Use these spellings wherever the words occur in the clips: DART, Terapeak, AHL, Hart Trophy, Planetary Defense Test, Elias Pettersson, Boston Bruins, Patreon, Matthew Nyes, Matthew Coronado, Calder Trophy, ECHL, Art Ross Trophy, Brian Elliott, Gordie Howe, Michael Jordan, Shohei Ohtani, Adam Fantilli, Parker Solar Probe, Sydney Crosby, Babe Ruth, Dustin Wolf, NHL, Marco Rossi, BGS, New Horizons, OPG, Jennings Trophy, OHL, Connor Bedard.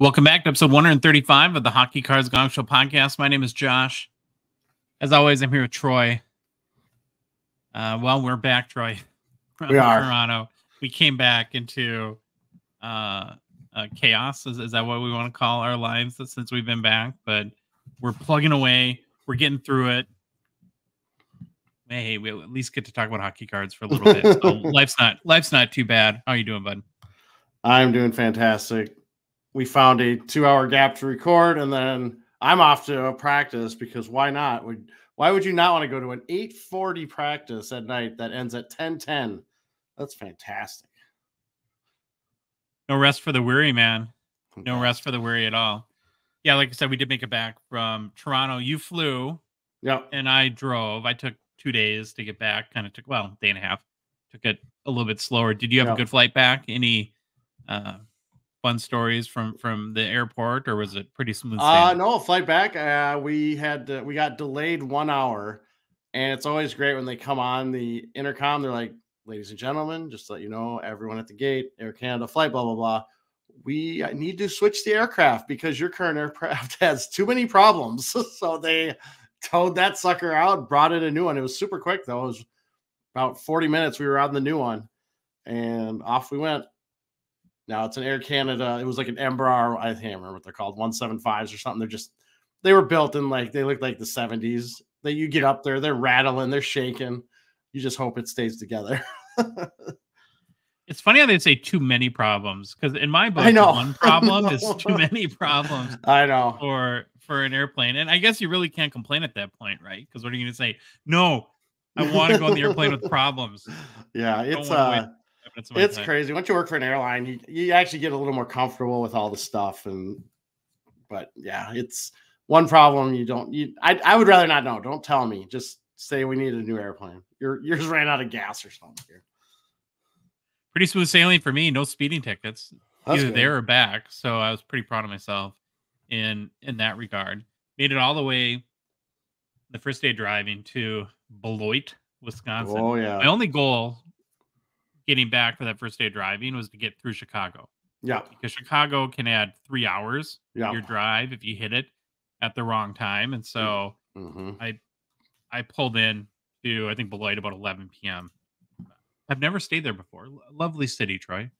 Welcome back to episode 135 of the Hockey Cards Gong Show podcast. My name is Josh. As always, I'm here with Troy. Well, we're back, Troy. We are. Toronto. We came back into chaos. Is that what we want to call our lives since we've been back? But we're plugging away. We're getting through it. Hey, we'll at least get to talk about hockey cards for a little bit. So life's not too bad. How are you doing, bud? I'm doing fantastic. We found a 2-hour gap to record, and then I'm off to a practice because why not? Why would you not want to go to an 8:40 practice at night that ends at 10:10? That's fantastic. No rest for the weary, man. No rest for the weary at all. Yeah, like I said, we did make it back from Toronto. You flew. Yep. And I drove. I took 2 days to get back. Kind of took, well, day and a half. Took it a little bit slower. Did you have a good flight back? Any fun stories from the airport, or was it pretty smooth sailing? No, flight back. We got delayed 1 hour, and it's always great when they come on the intercom. They're like, "Ladies and gentlemen, just to let you know, everyone at the gate, Air Canada flight, blah blah blah. We need to switch the aircraft because your current aircraft has too many problems." So they towed that sucker out, brought in a new one. It was super quick though. It was about 40 minutes. We were on the new one, and off we went. Now it's an Air Canada. It was like an Embraer. I can't remember what they're called. 175s or something. They're just, they were built in like, they looked like the 70s. That you get up there, they're rattling, they're shaking. You just hope it stays together. It's funny how they say too many problems. Because in my book, one problem is too many problems. I know. For an airplane. And I guess you really can't complain at that point, right? Because what are you going to say? No, I want to go on the airplane with problems. Yeah, it's crazy. Once you work for an airline, you actually get a little more comfortable with all the stuff. But yeah, it's one problem you don't. I would rather not know. Don't tell me. Just say we need a new airplane. Yours ran out of gas or something. Here. Pretty smooth sailing for me. No speeding tickets. That's either good. There or back. So I was pretty proud of myself in that regard. Made it all the way. The first day driving to Beloit, Wisconsin. Oh yeah. My only goal getting back for that first day of driving was to get through Chicago. Yeah. Because Chicago can add 3 hours to your drive if you hit it at the wrong time. And so I pulled in to, I think, Beloit about 11 p.m. I've never stayed there before. Lovely city, Troy.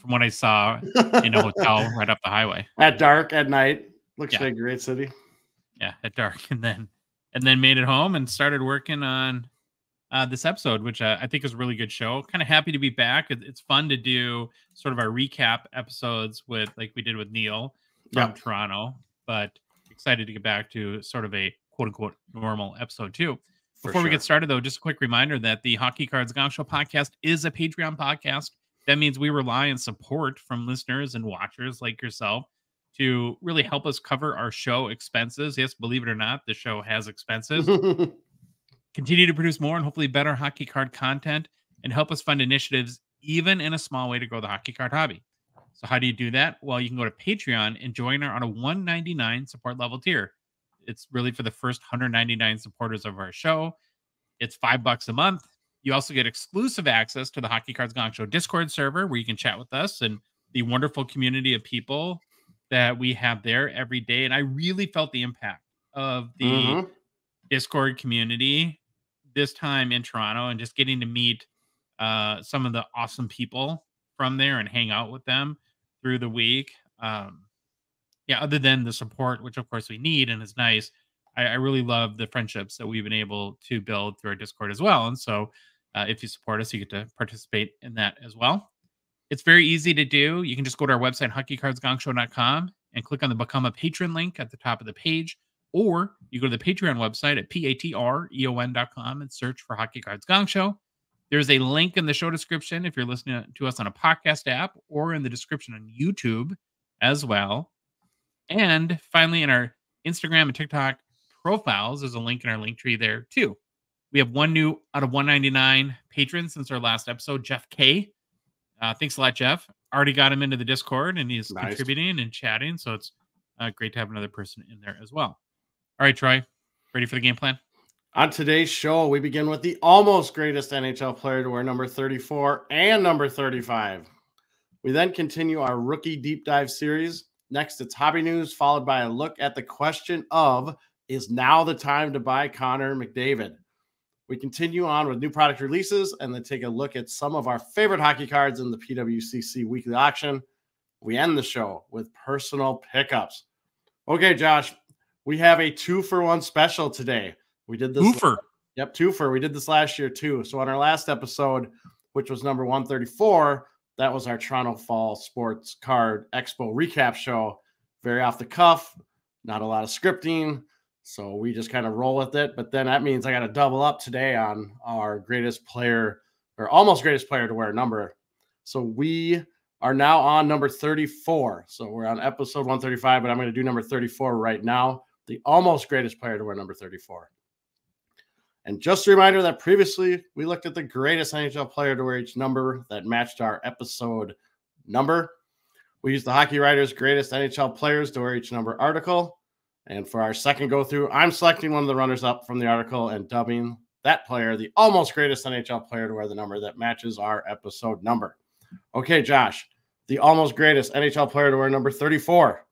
From what I saw in a hotel right up the highway. At dark, at night. Looks like a great city. Yeah, at dark. And then made it home and started working on this episode, which I think is a really good show. Kind of happy to be back. It's fun to do sort of our recap episodes with, like we did with Neil from Toronto, but excited to get back to sort of a quote unquote normal episode too. Before we get started, though, just a quick reminder that the Hockey Cards Gong Show podcast is a Patreon podcast. That means we rely on support from listeners and watchers like yourself to really help us cover our show expenses. Yes, believe it or not, the show has expenses. Continue to produce more and hopefully better hockey card content and help us fund initiatives, even in a small way, to grow the hockey card hobby. So how do you do that? Well, you can go to Patreon and join our on a $1.99 support level tier. It's really for the first 199 supporters of our show. It's $5 a month. You also get exclusive access to the Hockey Cards Gong Show Discord server, where you can chat with us and the wonderful community of people that we have there every day. And I really felt the impact of the Discord community this time in Toronto, and just getting to meet some of the awesome people from there and hang out with them through the week. Other than the support, which of course we need and is nice, I really love the friendships that we've been able to build through our Discord as well. And so if you support us, you get to participate in that as well. It's very easy to do. You can just go to our website, hockeycardsgongshow.com, and click on the Become a Patron link at the top of the page. Or you go to the Patreon website at patreon.com and search for Hockey Cards Gong Show. There's a link in the show description if you're listening to us on a podcast app, or in the description on YouTube as well. And finally, in our Instagram and TikTok profiles, there's a link in our link tree there too. We have one new out of 199 patrons since our last episode, Jeff K. Thanks a lot, Jeff. Already got him into the Discord, and he's contributing and chatting. So it's great to have another person in there as well. All right, Troy, ready for the game plan? On today's show, we begin with the almost greatest NHL player to wear number 34 and number 35. We then continue our rookie deep dive series Next, it's hobby news, followed by a look at the question of, is now the time to buy Connor McDavid? We continue on with new product releases and then take a look at some of our favorite hockey cards in the PWCC weekly auction. We end the show with personal pickups. Okay, Josh, we have a 2-for-1 special today. We did this. Twofer. Yep, twofer. We did this last year too. So on our last episode, which was number 134, that was our Toronto Fall Sports Card Expo recap show. Very off the cuff, not a lot of scripting, so we just kind of roll with it. But then that means I got to double up today on our greatest player, or almost greatest player to wear a number. So we are now on number 34. So we're on episode 135, but I'm going to do number 34 right now. The almost greatest player to wear number 34. And just a reminder that previously we looked at the greatest NHL player to wear each number that matched our episode number. We used the Hockey Writer's greatest NHL players to wear each number article. And for our second go through, I'm selecting one of the runners up from the article and dubbing that player the almost greatest NHL player to wear the number that matches our episode number. Okay, Josh, the almost greatest NHL player to wear number 34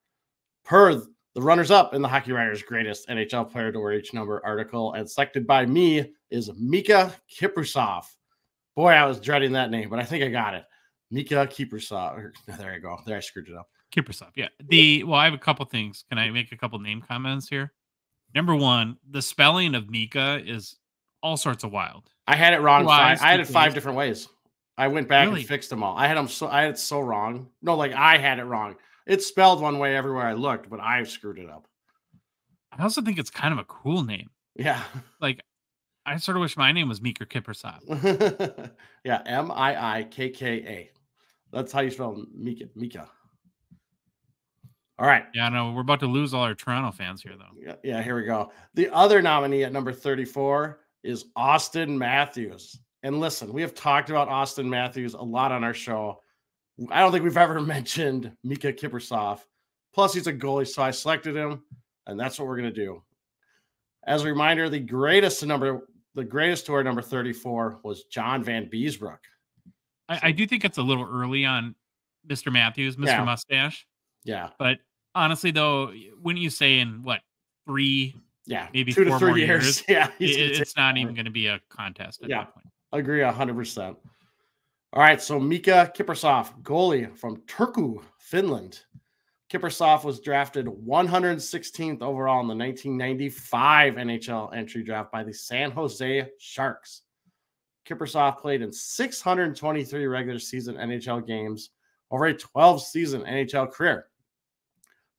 per the runners-up in the Hockey Writers' greatest NHL player to wear each number article, and selected by me is Miikka Kiprusoff. Boy, I was dreading that name, but I think I got it. Miikka Kiprusoff. There you go. There, I screwed it up. Kiprusoff, yeah. Well, I have a couple things. Can I make a couple name comments here? Number one, the spelling of Miikka is all sorts of wild. I had it wrong. I had it 5 different ways. I went back and fixed them all. I had it so wrong. No, like I had it wrong. It's spelled one way everywhere I looked, but I screwed it up. I also think it's kind of a cool name. Yeah. Like, I sort of wish my name was Miikka Kiprusoff. Yeah, M-I-I-K-K-A. That's how you spell Miikka. Miikka. All right. Yeah, I know. We're about to lose all our Toronto fans here, though. Yeah, yeah, here we go. The other nominee at number 34 is Austin Matthews. And listen, we have talked about Austin Matthews a lot on our show. I don't think we've ever mentioned Miikka Kiprusoff. Plus, he's a goalie, so I selected him, and that's what we're going to do. As a reminder, the greatest to our number 34 was John Vanbiesbrook. I do think it's a little early on Mr. Matthews, Mr. Yeah. Mustache. Yeah. But honestly, though, wouldn't you say in, what, 3, yeah, maybe 2 to 3 more years? Yeah, it's not even going to be a contest at that point. I agree 100%. All right, so Miikka Kiprusoff, goalie from Turku, Finland. Kiprusoff was drafted 116th overall in the 1995 NHL entry draft by the San Jose Sharks. Kiprusoff played in 623 regular season NHL games over a 12-season NHL career.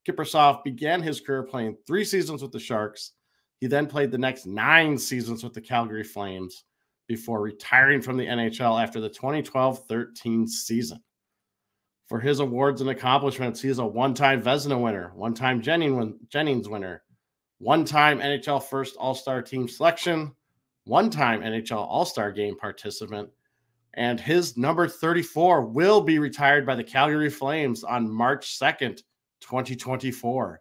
Kiprusoff began his career playing 3 seasons with the Sharks. He then played the next 9 seasons with the Calgary Flames, before retiring from the NHL after the 2012-13 season. For his awards and accomplishments, he is a one-time Vezina winner, one-time Jennings winner, one-time NHL First All-Star Team selection, one-time NHL All-Star Game participant, and his number 34 will be retired by the Calgary Flames on March 2nd, 2024.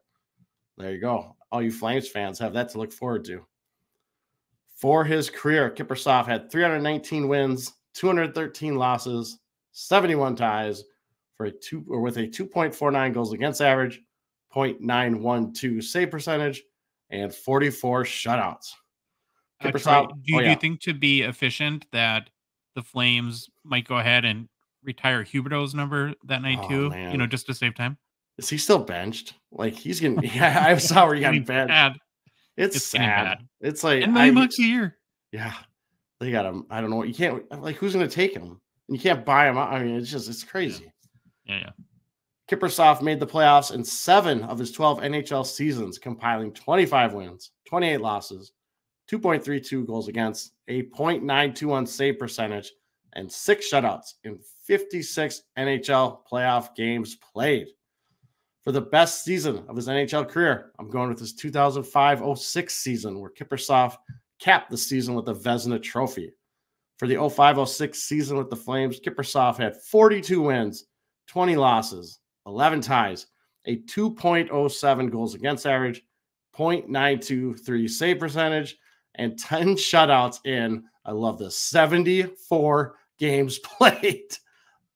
There you go. All you Flames fans have that to look forward to. For his career, Kiprusoff had 319 wins, 213 losses, 71 ties, with a 2.49 goals against average, .912 save percentage, and 44 shutouts. Kiprusoff, do you think, to be efficient, that the Flames might go ahead and retire Huberdeau's number that night too? Man. You know, just to save time. Is he still benched? Like, he's getting. Yeah, I saw where he got benched. It's sad. It's like $9 a year. Yeah, they got him. I don't know. You can't, like, who's going to take him? And you can't buy him out. I mean, it's crazy. Yeah. Kiprusoff made the playoffs in 7 of his 12 NHL seasons, compiling 25 wins, 28 losses, 2.32 goals against, a .921 save percentage, and 6 shutouts in 56 NHL playoff games played. For the best season of his NHL career, I'm going with his 2005-06 season, where Kiprusoff capped the season with the Vezina Trophy. For the 05-06 season with the Flames, Kiprusoff had 42 wins, 20 losses, 11 ties, a 2.07 goals against average, .923 save percentage, and 10 shutouts in, I love this, 74 games played.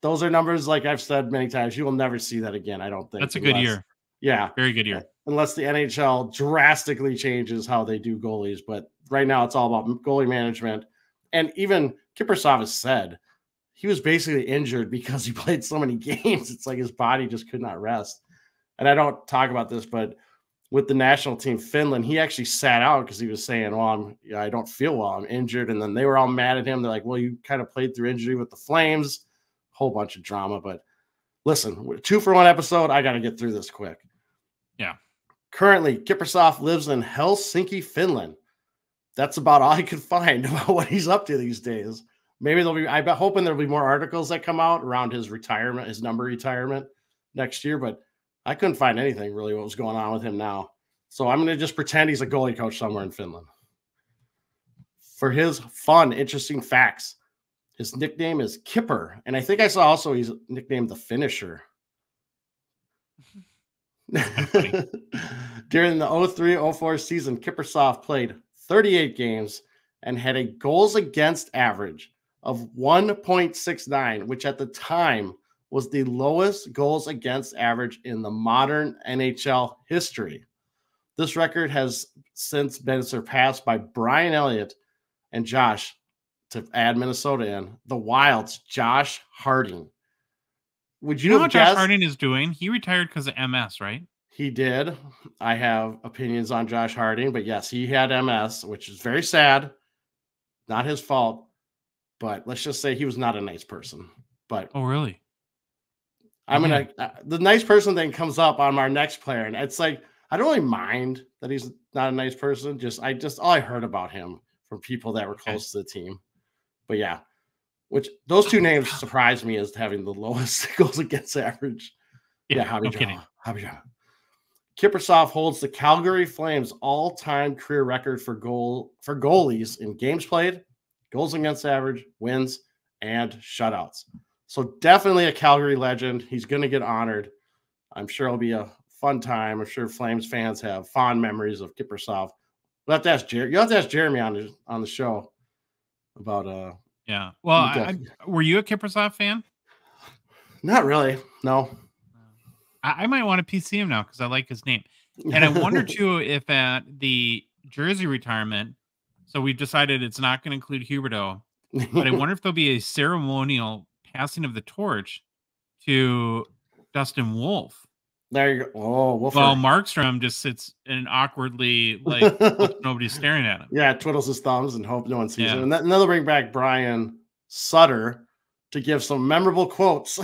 Those are numbers, like I've said many times, you will never see that again, I don't think. That's a good year. Yeah. Very good year. Unless the NHL drastically changes how they do goalies. But right now it's all about goalie management. And even Kiprusoff has said he was basically injured because he played so many games. It's like his body just could not rest. And I don't talk about this, but with the national team, Finland, he actually sat out because he was saying, well, I don't feel well, I'm injured. And then they were all mad at him. They're like, well, you kind of played through injury with the Flames. Whole bunch of drama. But listen, 2-for-1 episode. I got to get through this quick. Yeah. Currently, Kiprusoff lives in Helsinki, Finland. That's about all I could find about what he's up to these days. Maybe there'll be, I'm hoping there'll be more articles that come out around his retirement, his number retirement next year, but I couldn't find anything really what was going on with him now. So I'm going to just pretend he's a goalie coach somewhere in Finland. For his fun, interesting facts, his nickname is Kipper. And I think I saw also he's nicknamed the Finisher. During the 03-04 season, Kiprusoff played 38 games and had a goals against average of 1.69, which at the time was the lowest goals against average in the modern NHL history. This record has since been surpassed by Brian Elliott and Josh, to add Minnesota in, the Wild's Josh Harding. Would you know what Josh Harding is doing? He retired because of MS, right? He did. I have opinions on Josh Harding, but yes, he had MS, which is very sad. Not his fault, but let's just say he was not a nice person. But oh, really? I'm gonna the nice person thing comes up on our next player, and it's like I don't really mind that he's not a nice person. Just all I heard about him from people that were close to the team. But yeah, which those two names surprised me as having the lowest goals against average. Yeah, Hobby John. Kiprusoff holds the Calgary Flames all-time career record for goalies in games played, goals against average, wins, and shutouts. So definitely a Calgary legend. He's going to get honored. I'm sure it'll be a fun time. I'm sure Flames fans have fond memories of Kiprusoff. We'll have to ask Jeremy. You'll have to ask Jeremy on the show about yeah. Well, were you a Kiprusoff fan? Not really. No. I might want to PC him now because I like his name. And I wonder, too, if at the jersey retirement, so we've decided it's not going to include Huberto, but I wonder if there'll be a ceremonial passing of the torch to Dustin Wolf. There you go. Oh, Wolf. Well, Markstrom just sits and awkwardly, like, nobody's staring at him. Yeah, twiddles his thumbs and hope no one sees him. And they'll bring back Brian Sutter to give some memorable quotes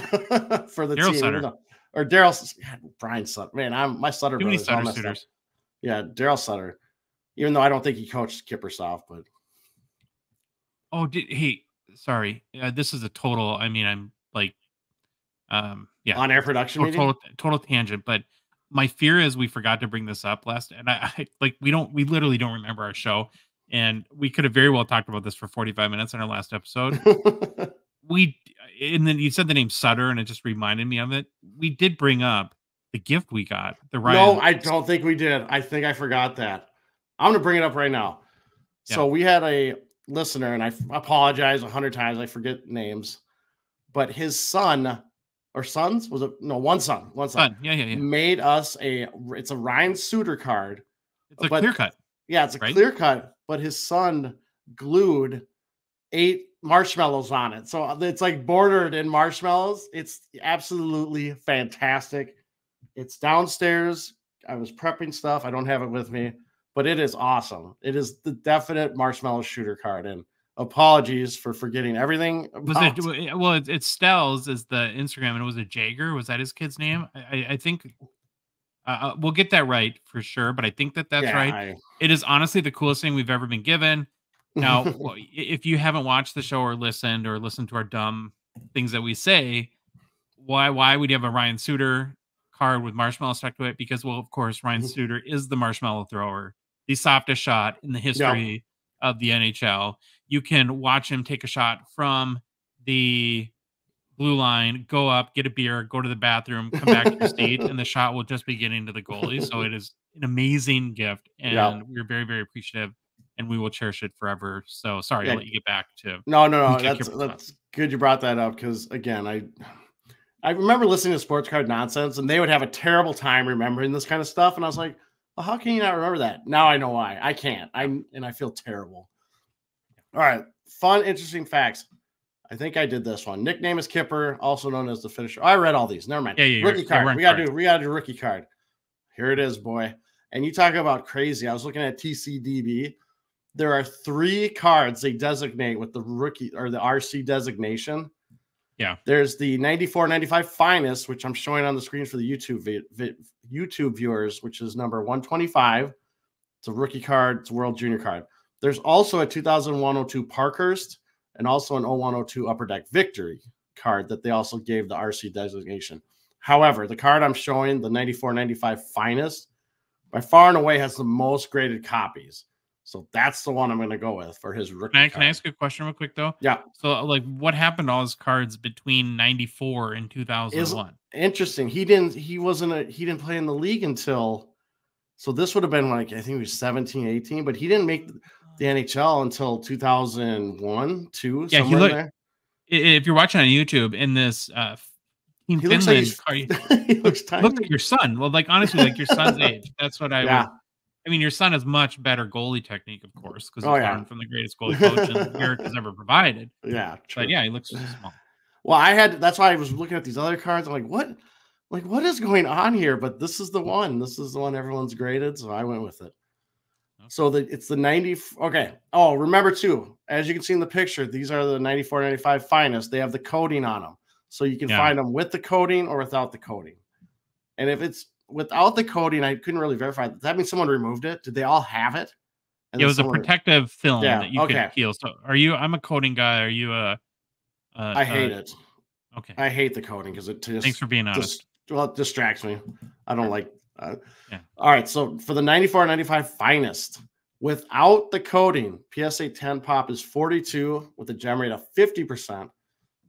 for the team. Sutter. Or Daryl, Brian Sutter. Man, my Sutter brothers. Yeah, Daryl Sutter. Even though I don't think he coached Kiprusoff, but sorry, this is a total. I mean, I'm like, yeah, on air production. Total tangent. But my fear is we forgot to bring this up last, and I like we literally don't remember our show, and we could have very well talked about this for 45 minutes in our last episode. And then you said the name Sutter, and it just reminded me of it. We did bring up the gift we got. No, I don't think we did. I think I forgot that. I'm going to bring it up right now. Yeah. So we had a listener, and I apologize 100 times. I forget names. But his son, or sons? One son. Yeah. Made us it's a Ryan Suter card. Clear cut. Yeah, it's a clear cut. But his son glued 8 marshmallows on it, so it's like bordered in marshmallows. It's absolutely fantastic. It's downstairs. I was prepping stuff. I don't have it with me, but it is awesome. It is the definite marshmallow shooter card. And apologies for forgetting everything. Well, it's Stells is the Instagram, and it was a Jagr. Was that his kid's name? I think we'll get that right for sure, but I think that's right. It is honestly the coolest thing we've ever been given. Now, if you haven't watched the show or listened to our dumb things that we say, why would you have a Ryan Suter card with marshmallow stuck to it? Because, well, of course, Ryan Suter is the marshmallow thrower, the softest shot in the history of the NHL. You can watch him take a shot from the blue line, go up, get a beer, go to the bathroom, come back to your seat, and the shot will just be getting to the goalie. So it is an amazing gift, and we're very, very appreciative. And we will cherish it forever. So sorry to let you get back to. No. That's good. You brought that up because again, I I remember listening to Sports Card Nonsense, and they would have a terrible time remembering this kind of stuff. And I was like, well, how can you not remember that? Now I know why. I can't. And I feel terrible. All right. Fun, interesting facts. I think I did this one. Nickname is Kipper, also known as the finisher. Oh, I read all these. Never mind. Yeah, rookie card. We gotta do rookie card. Here it is, boy. And you talk about crazy. I was looking at TCDB. There are 3 cards they designate with the rookie or the RC designation. Yeah. There's the 94-95 finest, which I'm showing on the screen for the YouTube viewers, which is number 125. It's a rookie card. It's a World Junior card. There's also a 2001-02 Parkhurst and also an 01-02 Upper Deck Victory card that they also gave the RC designation. However, the card I'm showing, the 94-95 finest, by far and away has the most graded copies. So that's the one I'm going to go with for his rookie card. Can I ask a question real quick, though? Yeah. So, like, what happened to all his cards between 94 and 2001? Interesting. He didn't play in the league until, so this would have been like, I think he was 17, 18, but he didn't make the NHL until 2001, two. Yeah, somewhere there. If you're watching on YouTube in this, Team Finland, look at your son. Well, like, honestly, like your son's age. That's what I would. I mean, your son has much better goalie technique, of course, because he's learned from the greatest goalie coach and Eric has ever provided. Yeah, true. But yeah, he looks small. Well, that's why I was looking at these other cards. I'm like, what? Like, what is going on here? But this is the one. This is the one everyone's graded, so I went with it. Okay. So it's the 90. Okay. Oh, remember too, as you can see in the picture, these are the 94-95 finest. They have the coating on them, so you can find them with the coating or without the coating. And if it's without the coating, I couldn't really verify. Does that mean someone removed it? Did they all have it? And it was a protective film that you could peel. So are you, I'm a coating guy. Are you a, I hate it. Okay. I hate the coating because it just, thanks for being honest. Well, it distracts me. I don't like, All right. So for the 94-95 finest without the coating, PSA 10 pop is 42 with a gem rate of 50%.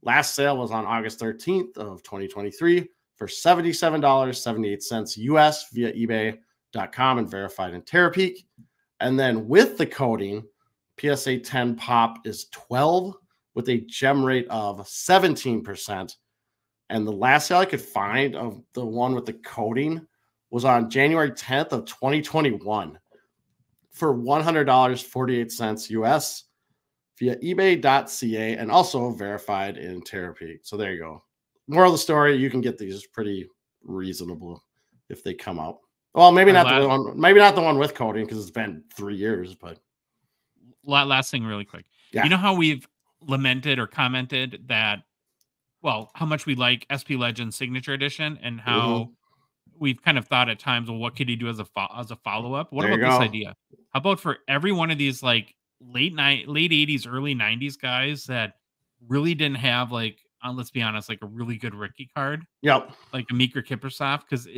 Last sale was on August 13th of 2023. For $77.78 US via eBay.com and verified in TerraPeak. And then with the coating, PSA 10 pop is 12 with a gem rate of 17%. And the last sale I could find of the one with the coating was on January 10th of 2021 for $100.48 US via eBay.ca and also verified in TerraPeak. So there you go. Moral of the story, you can get these pretty reasonable if they come out. Well, maybe not the one, maybe not the one with coating because it's been 3 years, but last thing really quick. Yeah. You know how we've lamented or commented that, well, how much we like SP Legend Signature Edition and how we've kind of thought at times, well, what could he do as a follow-up? What about this idea? How about for every one of these like late 80s, early 90s guys that really didn't have like, let's be honest, like a really good rookie card. Yep. Like a Miikka Kiprusoff, because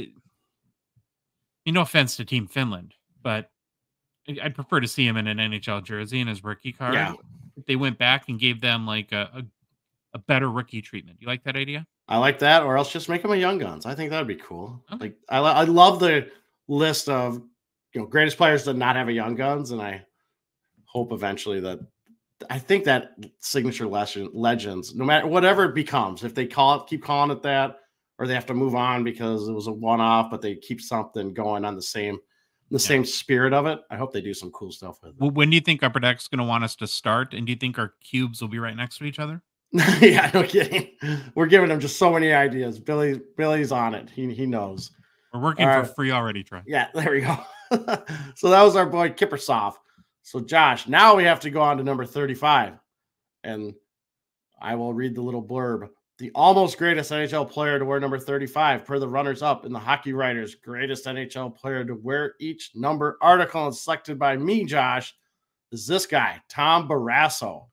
no offense to Team Finland, but I'd prefer to see him in an NHL jersey and his rookie card. Yeah. They went back and gave them like a better rookie treatment. You like that idea? I like that, or else just make him a Young Guns. I think that would be cool. Okay. Like I love the list of greatest players that not have a Young Guns, and I hope eventually that. I think that Signature Legends, no matter whatever it becomes, if they keep calling it that, or they have to move on because it was a one-off, but they keep something going on the same spirit of it. I hope they do some cool stuff with it. Well, when do you think Upper Deck's going to want us to start? And do you think our cubes will be right next to each other? Yeah, no kidding. We're giving them just so many ideas. Billy's on it. He knows. We're working for free already, Trent. Yeah, there we go. So that was our boy Kiprusoff. So, Josh, now we have to go on to number 35, and I will read the little blurb. The almost greatest NHL player to wear number 35 per the runners-up in the Hockey Writers. Greatest NHL player to wear each number article and selected by me, Josh, is this guy, Tom Barrasso.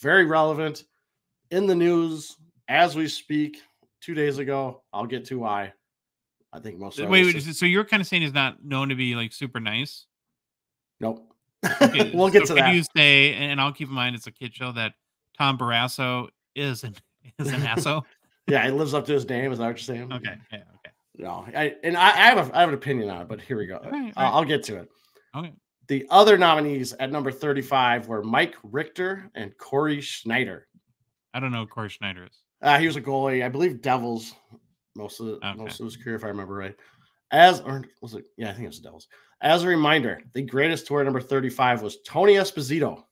Very relevant in the news as we speak 2 days ago. I'll get to why. I think most of so you're kind of saying he's not known to be, like, super nice? Nope. Okay, we'll get to that. You say, and I'll keep in mind it's a kid show that Tom Barrasso is an asshole. Yeah, he lives up to his name. Is that what you're saying? Okay. Yeah, okay. No, I have an opinion on it, but here we go. All right. I'll get to it. Okay. The other nominees at number 35 were Mike Richter and Corey Schneider. I don't know who Corey Schneider is. He was a goalie, I believe, Devils most of his career, if I remember right. I think it was the Devils. As a reminder, the greatest tour number 35 was Tony Esposito.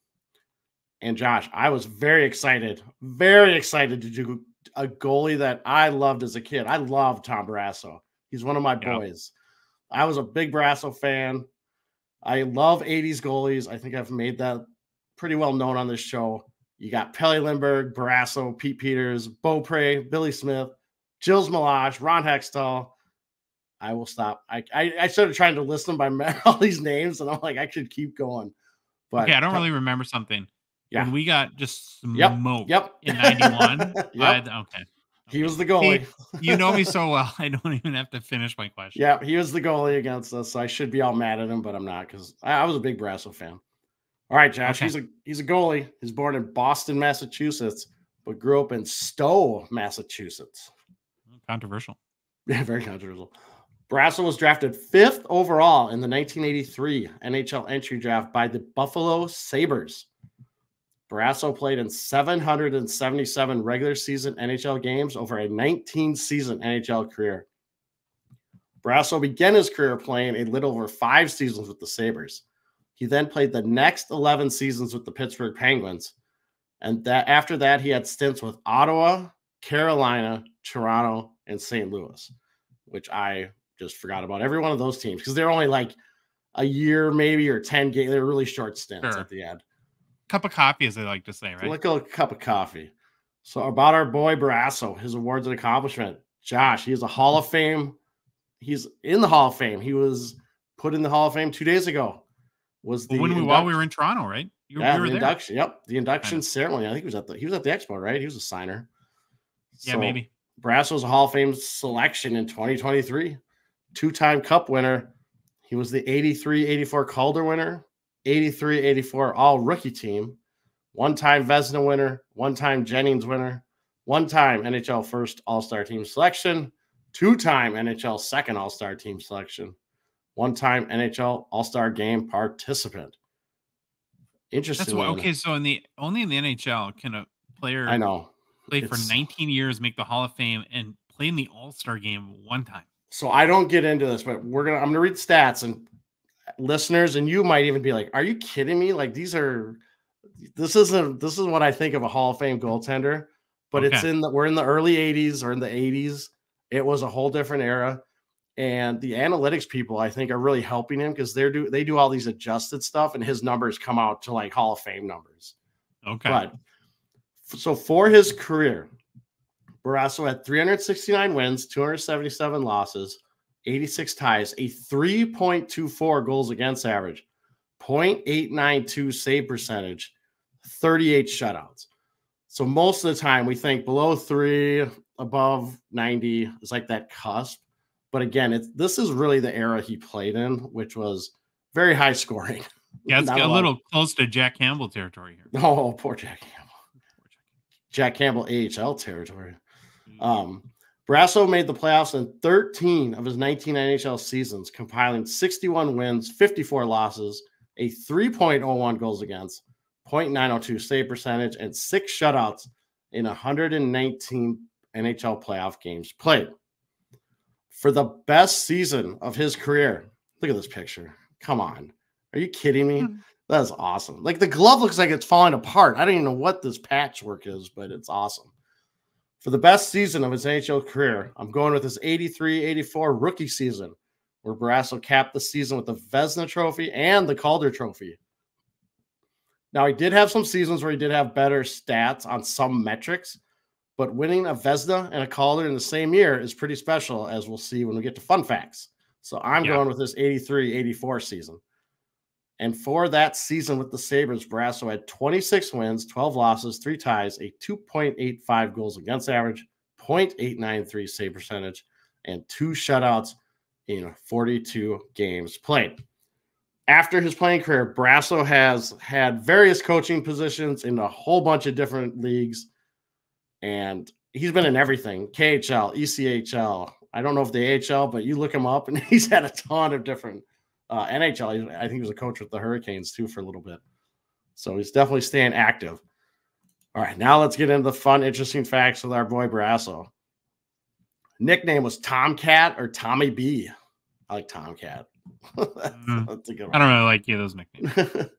And Josh, I was very excited to do a goalie that I loved as a kid. I loved Tom Barrasso. He's one of my boys. I was a big Barrasso fan. I love 80s goalies. I think I've made that pretty well known on this show. You got Pelle Lindbergh, Barrasso, Pete Peters, Beaupre, Billy Smith, Gilles Meloche, Ron Hextall. I will stop. I started trying to list them by all these names, and I'm like, I could keep going. But yeah, I don't really remember something. Yeah. When we got just smoked in 91. Okay. He was the goalie. You know me so well. I don't even have to finish my question. Yeah, he was the goalie against us. So I should be all mad at him, but I'm not because I was a big Barrasso fan. All right, Josh. Okay. He's a goalie. He's born in Boston, Massachusetts, but grew up in Stowe, Massachusetts. Controversial. Yeah, very controversial. Barrasso was drafted 5th overall in the 1983 NHL entry draft by the Buffalo Sabres. Barrasso played in 777 regular season NHL games over a 19-season NHL career. Barrasso began his career playing a little over 5 seasons with the Sabres. He then played the next 11 seasons with the Pittsburgh Penguins. And after that, he had stints with Ottawa, Carolina, Toronto, and St. Louis, which I just forgot about every one of those teams because they're only like a year maybe or 10 games. They're really short stints at the end. Cup of coffee, as they like to say, right? Like a cup of coffee. So about our boy Barrasso, his awards and accomplishment. Josh, he is a Hall of Fame. He's in the Hall of Fame. He was put in the Hall of Fame 2 days ago. While we were in Toronto, right? You were the induction. There. Yep, the induction ceremony. I think he was at the Expo, right? He was a signer. Yeah, so maybe. Barrasso was a Hall of Fame selection in 2023. Two-time Cup winner. He was the 83-84 Calder winner. 83-84 all-rookie team, one-time Vezina winner, one-time Jennings winner, one-time NHL first all-star team selection, two-time NHL second all-star team selection, one-time NHL all-star game participant. Interesting. That's what, okay, so only in the NHL can a player play for 19 years, make the Hall of Fame, and play in the all-star game one time. So I don't get into this, but I'm going to read stats and listeners, and you might even be like, are you kidding me? Like, this is what I think of a Hall of Fame goaltender, but it's we're in the early 80s or in the 80s. It was a whole different era. And the analytics people, I think, are really helping him because they do all these adjusted stuff and his numbers come out to like Hall of Fame numbers. Okay. But so for his career, Barrasso had 369 wins, 277 losses, 86 ties, a 3.24 goals against average, 0.892 save percentage, 38 shutouts. So most of the time we think below 3, above 90 is like that cusp. But again, this is really the era he played in, which was very high scoring. Yeah, it's a little close to Jack Campbell territory here. Oh, poor Jack Campbell. Jack Campbell AHL territory. Barrasso made the playoffs in 13 of his 19 NHL seasons, compiling 61 wins, 54 losses, a 3.01 goals against, 0.902 save percentage, and 6 shutouts in 119 NHL playoff games played. For the best season of his career, look at this picture. Come on. Are you kidding me? That is awesome. Like, the glove looks like it's falling apart. I don't even know what this patchwork is, but it's awesome. For the best season of his NHL career, I'm going with his 83-84 rookie season, where Barrasso capped the season with the Vezina Trophy and the Calder Trophy. Now, he did have some seasons where he did have better stats on some metrics, but winning a Vezina and a Calder in the same year is pretty special, as we'll see when we get to fun facts. So I'm going with this 83-84 season. And for that season with the Sabres, Barrasso had 26 wins, 12 losses, 3 ties, a 2.85 goals against average, 0.893 save percentage, and 2 shutouts in 42 games played. After his playing career, Barrasso has had various coaching positions in a whole bunch of different leagues, and he's been in everything, KHL, ECHL. I don't know if the AHL, but you look him up, and he's had a ton of different NHL, I think he was a coach with the Hurricanes, too, for a little bit. So he's definitely staying active. All right, now let's get into the fun, interesting facts with our boy Barrasso. Nickname was Tomcat or Tommy B. I like Tomcat. That's a good one. I don't really like either of those nicknames.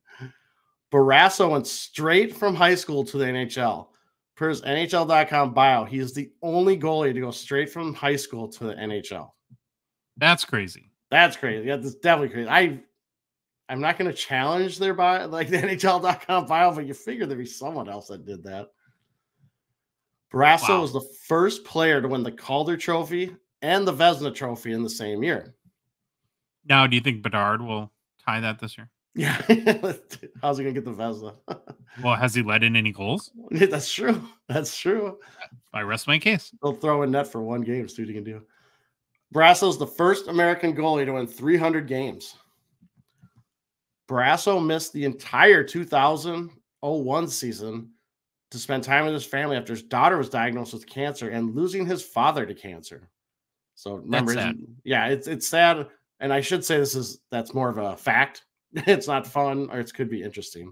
Barrasso went straight from high school to the NHL. Per his NHL.com bio, he is the only goalie to go straight from high school to the NHL. That's crazy. That's crazy. Yeah, that's definitely crazy. I'm not going to challenge their bio, like the NHL.com bio, but you figure there'd be someone else that did that. Barrasso was the first player to win the Calder Trophy and the Vezina Trophy in the same year. Now, do you think Bedard will tie that this year? Yeah. How's he going to get the Vezina? Well, has he let in any goals? That's true. That's true. I rest my case. He'll throw in net for one game. See what he can do. Barrasso's the first American goalie to win 300 games. Barrasso missed the entire 2000-01 season to spend time with his family after his daughter was diagnosed with cancer and losing his father to cancer. So remember, yeah, it's sad. And I should say that's more of a fact. It's not fun, or it could be interesting.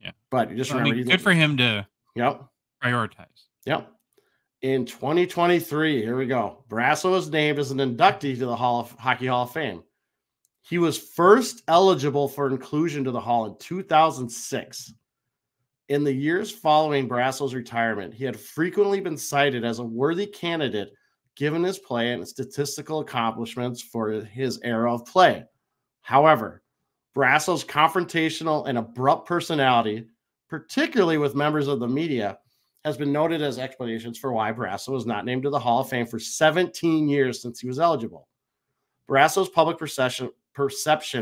Yeah. But you just remember, good for him to prioritize. Yep. In 2023, here we go. Barrasso was named as an inductee to the Hockey Hall of Fame. He was first eligible for inclusion to the Hall in 2006. In the years following Barrasso's retirement, he had frequently been cited as a worthy candidate given his play and statistical accomplishments for his era of play. However, Barrasso's confrontational and abrupt personality, particularly with members of the media, has been noted as explanations for why Barrasso was not named to the Hall of Fame for 17 years since he was eligible. Barrasso's public perception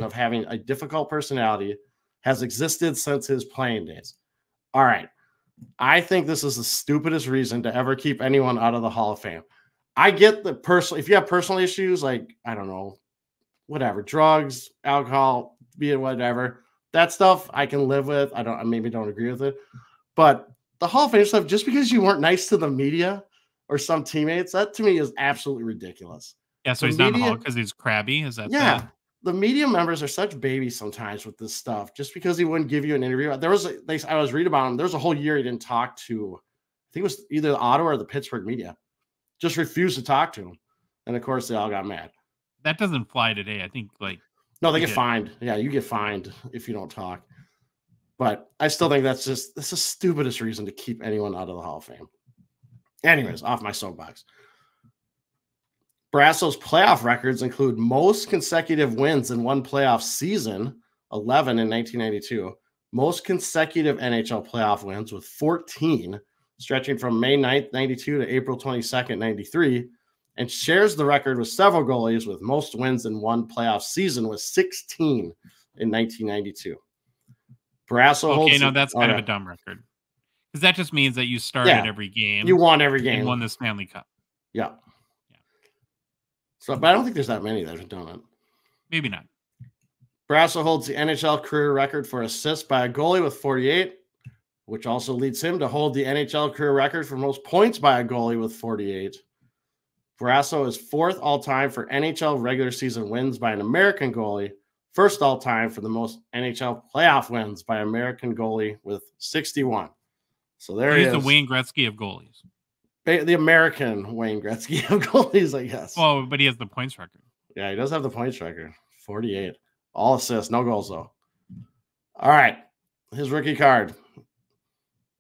of having a difficult personality has existed since his playing days. All right. I think this is the stupidest reason to ever keep anyone out of the Hall of Fame. I get the personal, if you have personal issues, like, I don't know, whatever, drugs, alcohol, be it whatever, that stuff I can live with. I maybe don't agree with it, but the Hall of Fame stuff, just because you weren't nice to the media or some teammates, that to me is absolutely ridiculous. Yeah. So he's not in the Hall because he's crabby. Is that? Yeah. That? The media members are such babies sometimes with this stuff, just because he wouldn't give you an interview. There was, I was reading about him. There was a whole year he didn't talk to, I think it was either the Ottawa or the Pittsburgh media, just refused to talk to him. And of course they all got mad. That doesn't fly today. I think like, no, they get fined. Yeah. You get fined if you don't talk, but I still think that's just, that's the stupidest reason to keep anyone out of the Hall of Fame. Anyways, off my soapbox. Barrasso's playoff records include most consecutive wins in one playoff season, 11 in 1992, most consecutive NHL playoff wins with 14, stretching from May 9th, 92 to April 22nd, 93, and shares the record with several goalies with most wins in one playoff season with 16 in 1992. Barrasso holds... Okay, no, that's kind of a dumb record. Because that just means that you started every game. You won every game. You won the Stanley Cup. Yeah. So, but I don't think there's that many that have done it. Maybe not. Barrasso holds the NHL career record for assists by a goalie with 48, which also leads him to hold the NHL career record for most points by a goalie with 48. Barrasso is fourth all-time for NHL regular season wins by an American goalie, first all-time for the most NHL playoff wins by an American goalie with 61. So there he is. He's the Wayne Gretzky of goalies. The American Wayne Gretzky of goalies, I guess. Oh, but he has the points record. Yeah, he does have the points record. 48. All assists, no goals, though. All right. His rookie card.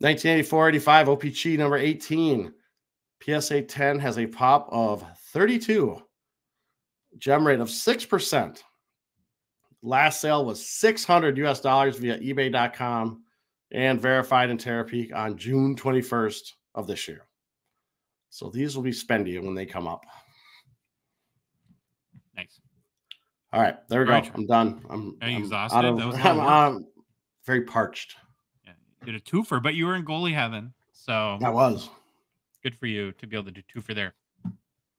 1984-85 OPG number 18. PSA 10 has a pop of 32. Gem rate of 6%. Last sale was $600 via ebay.com and verified in Terra Peak on June 21st of this year. So these will be spendy when they come up. Nice. All right. There we go. I'm done. I'm exhausted. I'm very parched. Yeah. You did a twofer, but you were in goalie heaven. So that was good for you to be able to do twofer there.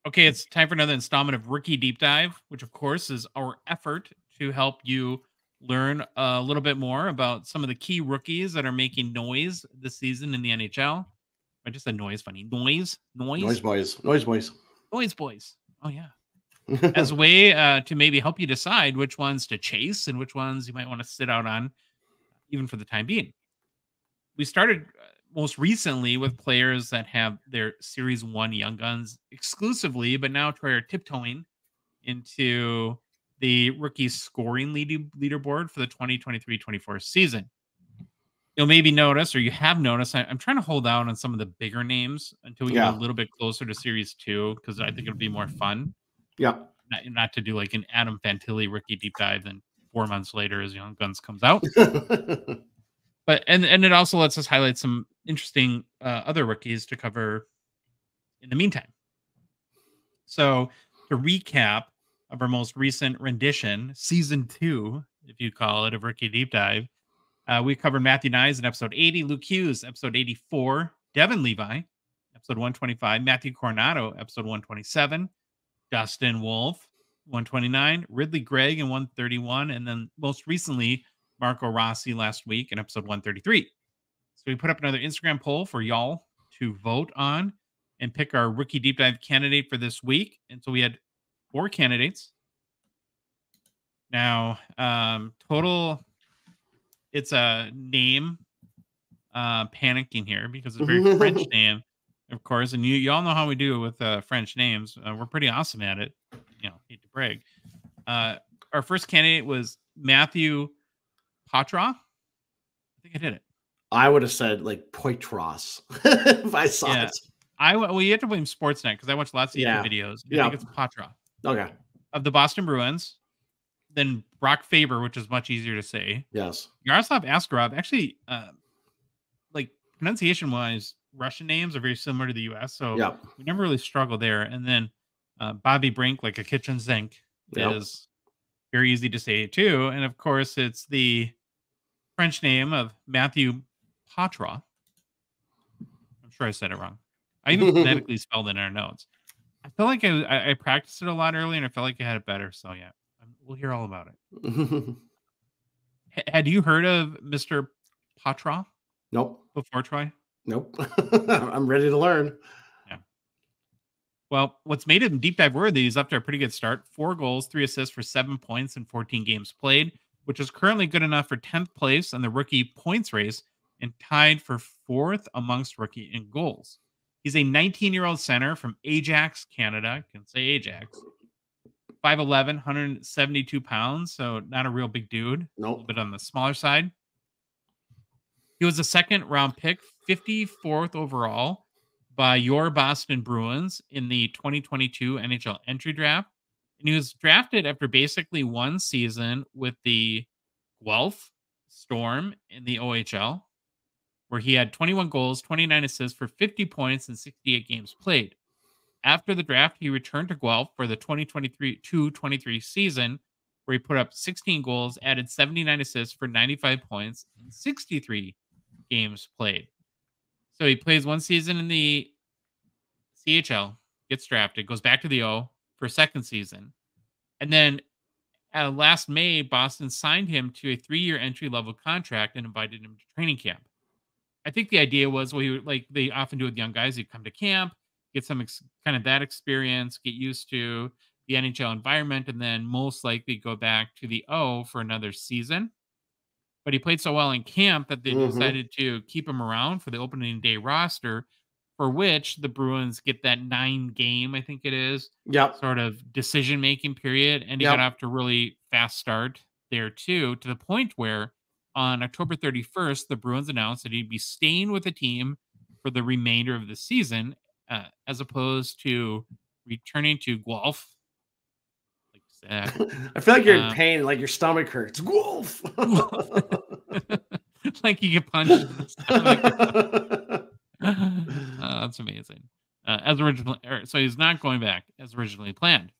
Okay. It's time for another installment of Rookie Deep Dive, which of course is our effort to help you learn a little bit more about some of the key rookies that are making noise this season in the NHL. I just said noise, funny. Noise boys. Oh, yeah. As a way to maybe help you decide which ones to chase and which ones you might want to sit out on, even for the time being. We started most recently with players that have their Series 1 Young Guns exclusively, but now Troy are tiptoeing into the rookie scoring leaderboard for the 2023-24 season. You'll maybe notice, or you have noticed, I'm trying to hold out on some of the bigger names until we get a little bit closer to Series 2, because I think it'll be more fun. Yeah. Not to do like an Adam Fantilli rookie deep dive then 4 months later as Young Guns comes out. But and it also lets us highlight some interesting other rookies to cover in the meantime. So to recap of our most recent rendition, Season 2, if you call it, of Rookie Deep Dive, we covered Matthew Nyes in Episode 80, Luke Hughes, Episode 84, Devin Levi, Episode 125, Matthew Coronado, Episode 127, Justin Wolf, 129, Ridley Gregg in 131, and then most recently, Marco Rossi last week in episode 133. So we put up another Instagram poll for y'all to vote on and pick our rookie deep dive candidate for this week. And so we had 4 candidates. Now, total, it's a name panicking here because it's a very French name, of course. And you all know how we do with French names. We're pretty awesome at it. You know, hate to brag. Our first candidate was Matthew Poitras? I think I did it. I would have said like Poitras if I saw it. Well, you have to blame Sportsnet because I watch lots of YouTube videos. I think it's Poitras. Okay. Of the Boston Bruins. Then Brock Faber, which is much easier to say. Yes. Yaroslav Askarov. Actually, like pronunciation-wise, Russian names are very similar to the U.S., so we never really struggle there. And then Bobby Brink, like a kitchen sink, is very easy to say too. And of course, it's the French name of Matthew Poitras. I'm sure I said it wrong. I even phonetically spelled it in our notes. I felt like I practiced it a lot earlier and I felt like I had it better. So yeah, we'll hear all about it. Had you heard of Mr. Poitras? Nope. Before Troy? Nope. I'm ready to learn. Yeah. Well, what's made him deep dive worthy is up to a pretty good start. 4 goals, 3 assists for 7 points in 14 games played, which is currently good enough for 10th place in the rookie points race and tied for 4th amongst rookie in goals. He's a 19-year-old center from Ajax, Canada. Can say Ajax. 5'11", 172 pounds, so not a real big dude. Nope. A little bit on the smaller side. He was a second-round pick, 54th overall, by your Boston Bruins in the 2022 NHL entry draft. And he was drafted after basically one season with the Guelph Storm in the OHL, where he had 21 goals, 29 assists for 50 points in 68 games played. After the draft, he returned to Guelph for the 2022-23 season, where he put up 16 goals, added 79 assists for 95 points in 63 games played. So he plays one season in the CHL, gets drafted, goes back to the O for a second season. And then last May, Boston signed him to a 3-year entry-level contract and invited him to training camp. I think the idea was, well, he would, like they often do with young guys, he'd come to camp, get some kind of that experience, get used to the NHL environment, and then most likely go back to the O for another season. But he played so well in camp that they decided to keep him around for the opening day roster, for which the Bruins get that 9-game, I think it is, sort of decision-making period. And he got off to a really fast start there, too, to the point where on October 31st, the Bruins announced that he'd be staying with the team for the remainder of the season, as opposed to returning to Guelph. Like I feel like you're in pain, like your stomach hurts. Guelph! Like you get punched in the stomach. That's amazing. So he's not going back as originally planned.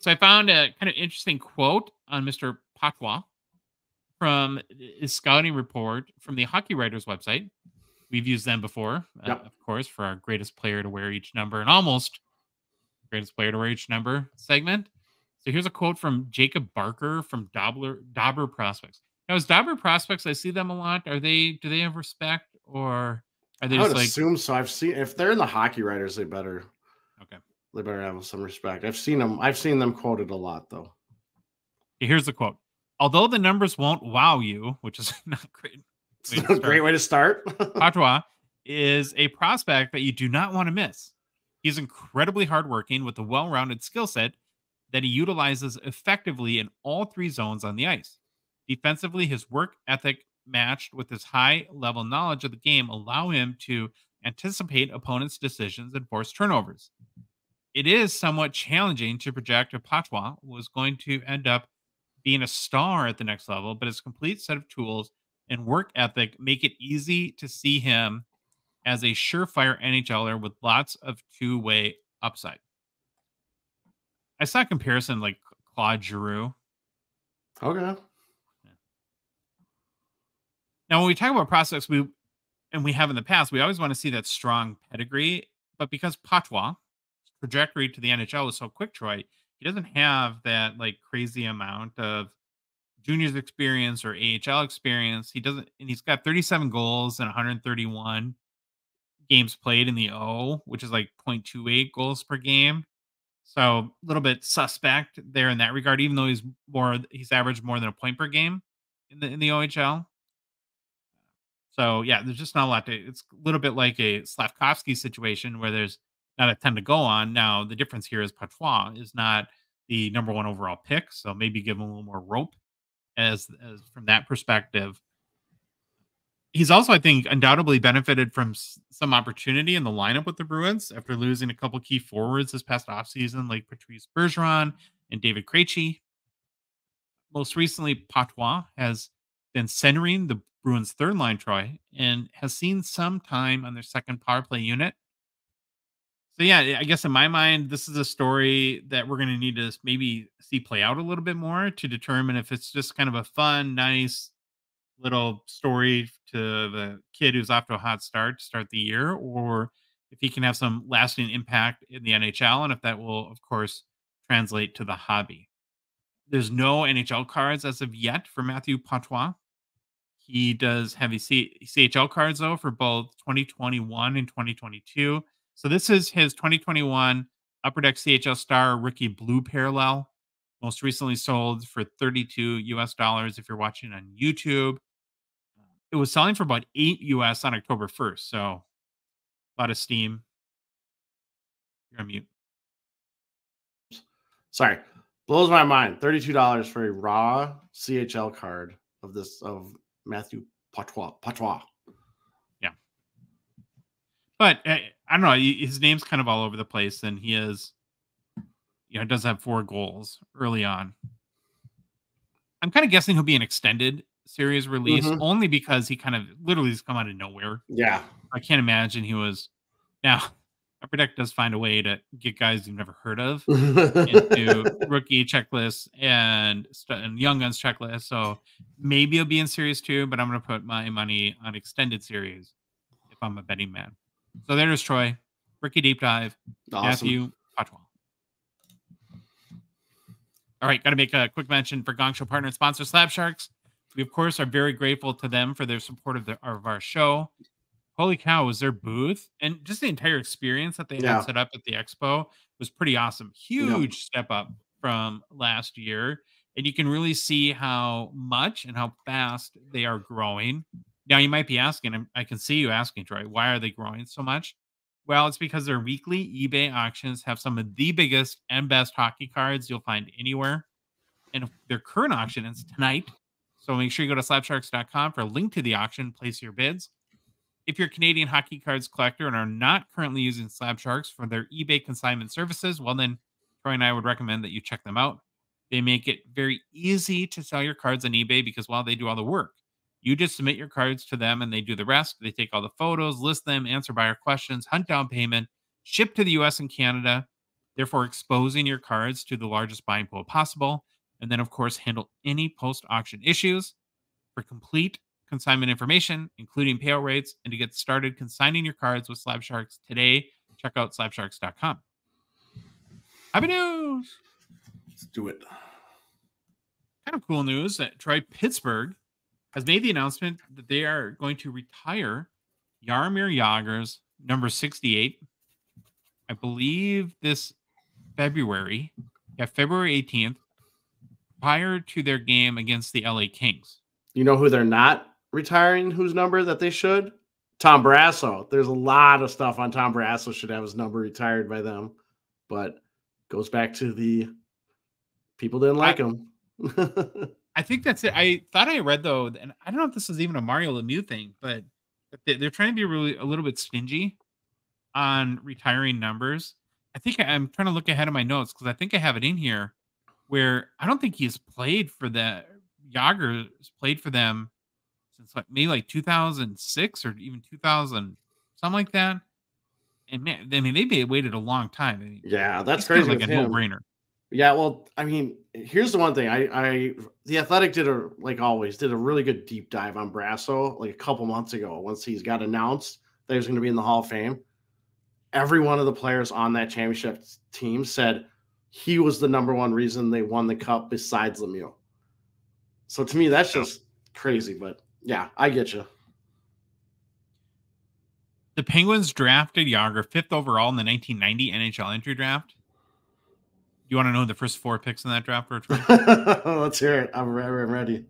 So I found a kind of interesting quote on Mr. Poitras from his scouting report from the Hockey Writers website. We've used them before, of course, for our greatest player to wear each number and almost greatest player to wear each number segment. So here's a quote from Jacob Barker from Dobber Prospects. Now, is Dobber Prospects? I see them a lot. Do they have respect, or? I would assume so. I've seen, if they're in the Hockey Writers, they better have some respect. I've seen them quoted a lot, though. Here's the quote: "Although the numbers won't wow you," which is not great. a great way to start. Poitras is a prospect that you do not want to miss. He's incredibly hardworking with a well-rounded skill set that he utilizes effectively in all three zones on the ice. Defensively, his work ethic matched with his high-level knowledge of the game allow him to anticipate opponents' decisions and force turnovers. It is somewhat challenging to project if Poitras was going to end up being a star at the next level, but his complete set of tools and work ethic make it easy to see him as a surefire NHLer with lots of two-way upside. I saw a comparison like Claude Giroux. Okay. Now, when we talk about prospects, we have in the past, we always want to see that strong pedigree, but because Poitras' trajectory to the NHL was so quick, Troy, he doesn't have that like crazy amount of juniors experience or AHL experience. He doesn't, and he's got 37 goals and 131 games played in the O, which is like 0.28 goals per game. So a little bit suspect there in that regard, even though he's averaged more than a point per game in the OHL. So yeah, there's just not a lot to, it's a little bit like a Slafkovský situation where there's not a ton to go on. Now, the difference here is Poitras is not the #1 overall pick, so maybe give him a little more rope as from that perspective. He's also, I think, undoubtedly benefited from some opportunity in the lineup with the Bruins after losing a couple key forwards this past offseason, like Patrice Bergeron and David Krejci. Most recently, Poitras has been centering the Bruins' third line, Troy, and has seen some time on their second power play unit. So yeah, I guess in my mind, this is a story that we're going to need to maybe see play out a little bit more to determine if it's just kind of a fun, nice little story to the kid who's off to a hot start to start the year, or if he can have some lasting impact in the NHL, and if that will, of course, translate to the hobby. There's no NHL cards as of yet for Matthew Poitras. He does have his CHL cards, though, for both 2021 and 2022. So this is his 2021 Upper Deck CHL Star Rookie Blue Parallel, most recently sold for $32 if you're watching on YouTube. It was selling for about $8 on October 1st, so a lot of steam. You're on mute. Sorry. Blows my mind. $32 for a raw CHL card of Matthew Poitras. Yeah. But I don't know. His name's kind of all over the place, and he is, you know, does have 4 goals early on. I'm kind of guessing he'll be an extended series release only because he kind of literally has come out of nowhere. Yeah. I can't imagine he was. Now, Upper Deck does find a way to get guys you've never heard of into rookie checklists and young guns checklists. So maybe he'll be in series 2, but I'm going to put my money on extended series if I'm a betting man. So there is Troy. Rookie Deep Dive. Awesome. Matthew Poitras. All right, got to make a quick mention for Gong Show partner and sponsor, Slab Sharks. We, of course, are very grateful to them for their support of our show. Holy cow, was their booth and just the entire experience that they had set up at the expo was pretty awesome. Huge step up from last year. And you can really see how much and how fast they are growing. Now, you might be asking, I can see you asking, Troy, why are they growing so much? Well, it's because their weekly eBay auctions have some of the biggest and best hockey cards you'll find anywhere. And their current auction is tonight. So make sure you go to SlabSharks.com for a link to the auction, place your bids. If you're a Canadian hockey cards collector and are not currently using Slab Sharks for their eBay consignment services, well, then Troy and I would recommend that you check them out. They make it very easy to sell your cards on eBay because while they do all the work, you just submit your cards to them and they do the rest. They take all the photos, list them, answer buyer questions, hunt down payment, ship to the US and Canada, therefore exposing your cards to the largest buying pool possible. And then, of course, handle any post-auction issues. For complete consignment information, including payout rates, and to get started consigning your cards with Slab Sharks today, check out SlabSharks.com. Happy news! Let's do it. Kind of cool news that Troy, Pittsburgh has made the announcement that they are going to retire Jaromir Jagr's number 68. I believe this February, yeah, February 18th, prior to their game against the LA Kings. You know who they're not retiring whose number that they should? Tom Barrasso. There's a lot of stuff on Tom Barrasso should have his number retired by them, but goes back to the people didn't like him. I think that's it. I thought I read though, and I don't know if this is even a Mario Lemieux thing, but they're trying to be really a little bit stingy on retiring numbers. I think I'm trying to look ahead of my notes because I think I have it in here where I don't think he's played for the Jagr has played for them since like maybe like 2006 or even 2000, something like that. And man, I mean, they waited a long time. I mean, yeah, that's crazy. Like a no-brainer. Yeah, well, I mean, here's the one thing. The Athletic did like always did a really good deep dive on Barrasso like a couple months ago. Once he's got announced that he was going to be in the Hall of Fame, every one of the players on that championship team said he was the #1 reason they won the cup besides Lemieux. So to me, that's just crazy. But yeah, I get you. The Penguins drafted Jagr 5th overall in the 1990 NHL entry draft. You want to know the first 4 picks in that draft? Let's hear it. I'm ready.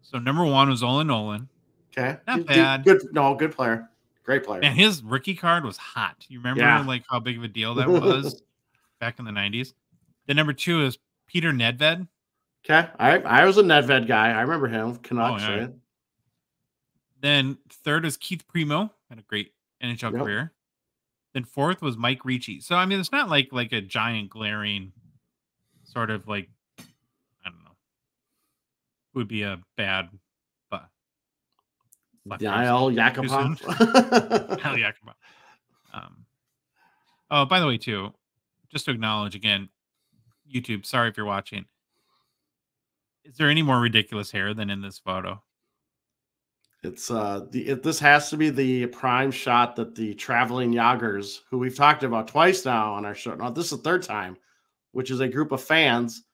So #1 was Olin Nolan. Okay. Not bad. Good player. Great player. And his rookie card was hot. You remember like how big of a deal that was back in the 90s? The #2 is Peter Nedved. Okay. I was a Nedved guy. I remember him. Canucks. Oh, yeah. Then 3rd is Keith Primo. Had a great NHL career. Then 4th was Mike Ricci. So, I mean, it's not like a giant glaring... sort of like, I don't know, it would be a bad, but Yael Yakupov. Yakupov. Oh, by the way, too, just to acknowledge again, YouTube, sorry if you're watching. Is there any more ridiculous hair than in this photo? It's this has to be the prime shot that the traveling Jagrs, who we've talked about twice now on our show. Now, this is the 3rd time. Which is a group of fans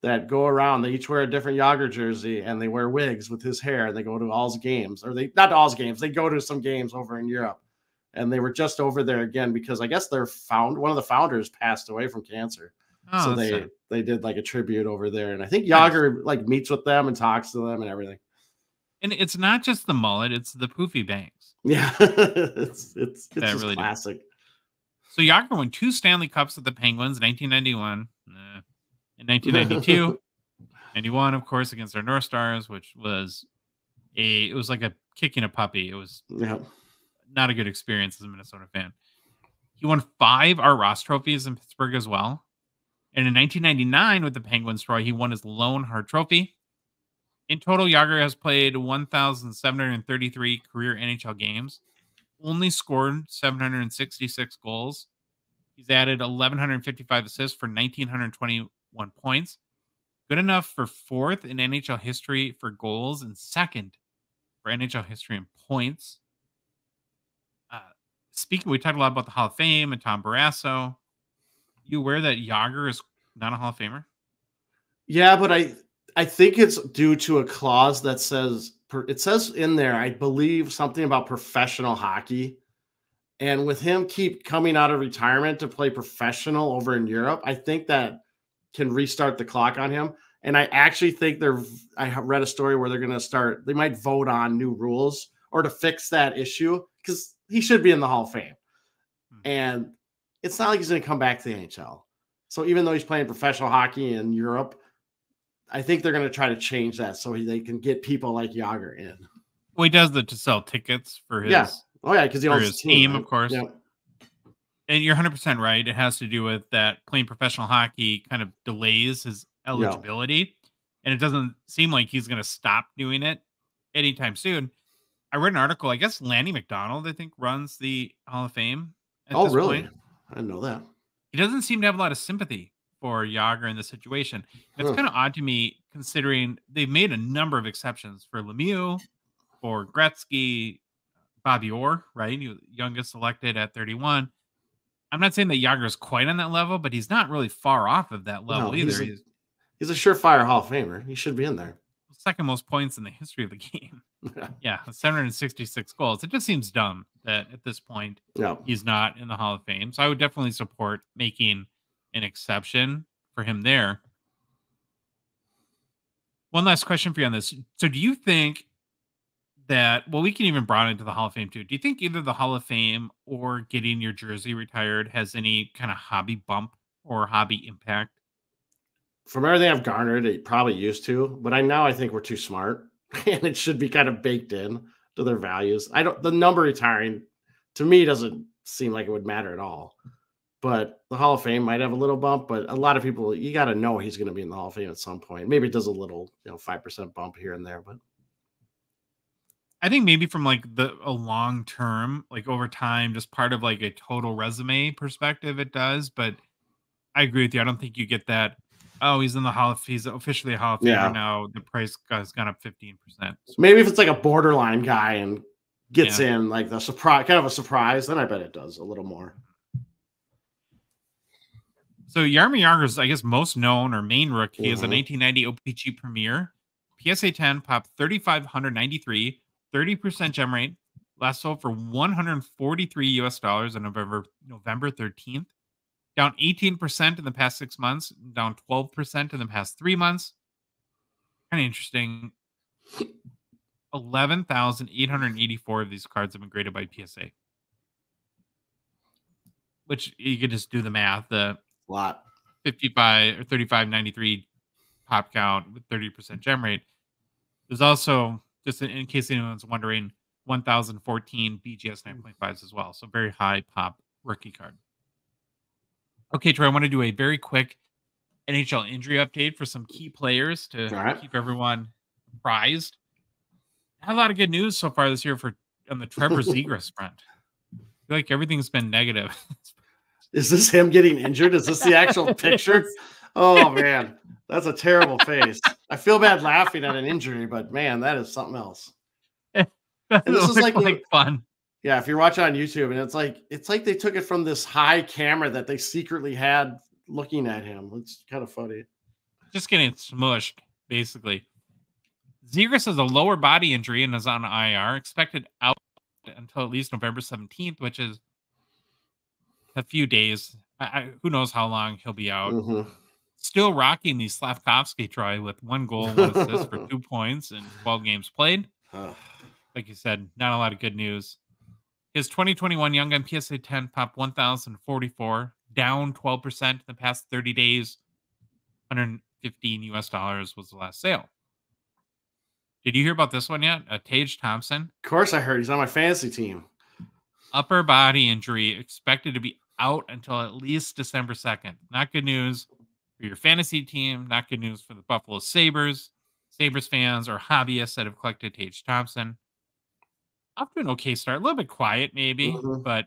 that go around. They each wear a different Jagr jersey, and they wear wigs with his hair. They go to all's games, or they not to all's games. They go to some games over in Europe, and they were just over there again because I guess one of the founders passed away from cancer, so they did like a tribute over there. And I think Jagr like meets with them and talks to them and everything. And it's not just the mullet; it's the poofy bangs. Yeah, it's really classic. So Jagr won 2 Stanley Cups with the Penguins, 1991 and 1992. 91, of course, against their North Stars, which was it was like a kicking a puppy. It was not a good experience as a Minnesota fan. He won 5 Art Ross trophies in Pittsburgh as well. And in 1999 with the Penguins, Troy, he won his lone Hart Trophy. In total, Jagr has played 1,733 career NHL games. Only scored 766 goals. He's added 1,155 assists for 1,921 points. Good enough for 4th in NHL history for goals and 2nd for NHL history in points. We talked a lot about the Hall of Fame and Tom Barrasso. You aware that Jagr is not a Hall of Famer? Yeah, but I think it's due to a clause that says... It says in there, I believe, something about professional hockey. And with him keep coming out of retirement to play professional over in Europe, I think that can restart the clock on him. And I actually think I read a story where they're going to start, they might vote on new rules or to fix that issue because he should be in the Hall of Fame. And it's not like he's going to come back to the NHL. So even though he's playing professional hockey in Europe, I think they're going to try to change that so they can get people like Jagr in. Well, he does that to sell tickets for his because he owns his team, right? Of course. Yeah. And you're 100% right. It has to do with that playing professional hockey kind of delays his eligibility, and it doesn't seem like he's going to stop doing it anytime soon. I read an article. I guess Lanny McDonald, I think, runs the Hall of Fame. Oh, really? Point. I didn't know that. He doesn't seem to have a lot of sympathy for Jagr in this situation. It's kind of odd to me, considering they've made a number of exceptions for Lemieux, for Gretzky, Bobby Orr, right? He was youngest selected at 31. I'm not saying that Jagr is quite on that level, but he's not really far off of that level either. He's a surefire Hall of Famer. He should be in there. 2nd most points in the history of the game. Yeah, 766 goals. It just seems dumb that at this point he's not in the Hall of Fame. So I would definitely support making an exception for him there. One last question for you on this. So do you think that, well, we can even broaden into the Hall of Fame too. Do you think either the Hall of Fame or getting your jersey retired has any kind of hobby bump or hobby impact? From everything I've garnered, it probably used to, but now I think we're too smart and it should be kind of baked in to their values. I don't, the number retiring to me doesn't seem like it would matter at all, but the Hall of Fame might have a little bump, but a lot of people, you got to know he's going to be in the Hall of Fame at some point. Maybe it does a little, 5% bump here and there, but I think maybe from a long term, over time, just part of a total resume perspective, it does. But I agree with you. I don't think you get that. Oh, he's in the Hall of Fame. He's officially a Hall of Famer now. The price has gone up 15%. So maybe if it's a borderline guy and gets in the surprise, kind of a surprise, then I bet it does a little more. So Jaromir Jagr is, I guess, most known or main rookie is a 1990 OPG Premier, PSA 10, pop 3,593. 30% gem rate, last sold for $143 on November 13th, down 18% in the past 6 months, down 12% in the past 3 months. Kind of interesting. 11,884 of these cards have been graded by PSA, which you could just do the math. The lot 55 or 35.93 pop count with 30% gem rate. There's also, just in case anyone's wondering, 1,014 BGS 9.5s as well. So very high pop rookie card. Okay, Troy, I want to do a very quick NHL injury update for some key players to keep everyone apprised. Not a lot of good news so far this year on the Trevor Zegras front. I feel like everything's been negative. Is this him getting injured? Is this the actual picture? Oh, man, that's a terrible face. I feel bad laughing at an injury, but, man, that is something else. This is like fun. Yeah, if you're watching on YouTube, and it's like they took it from this high camera that they secretly had looking at him. It's kind of funny. Just getting smushed, basically. Zegras has a lower body injury and is on IR, expected out until at least November 17th, which is a few days. Who knows how long he'll be out. Mm-hmm. Still rocking the Slavkovsky, Troy, with 1 goal, 1 assist for 2 points and 12 games played. Like you said, not a lot of good news. His 2021 Young Gun PSA 10 pop 1,044, down 12% in the past 30 days. $115 was the last sale. Did you hear about this one yet? Tage Thompson. Of course I heard. He's on my fantasy team. Upper body injury, expected to be out until at least December 2nd. Not good news for your fantasy team, not good news for the Buffalo Sabres. Sabres fans or hobbyists that have collected Tage Thompson. Off to an okay start. A little bit quiet, maybe, but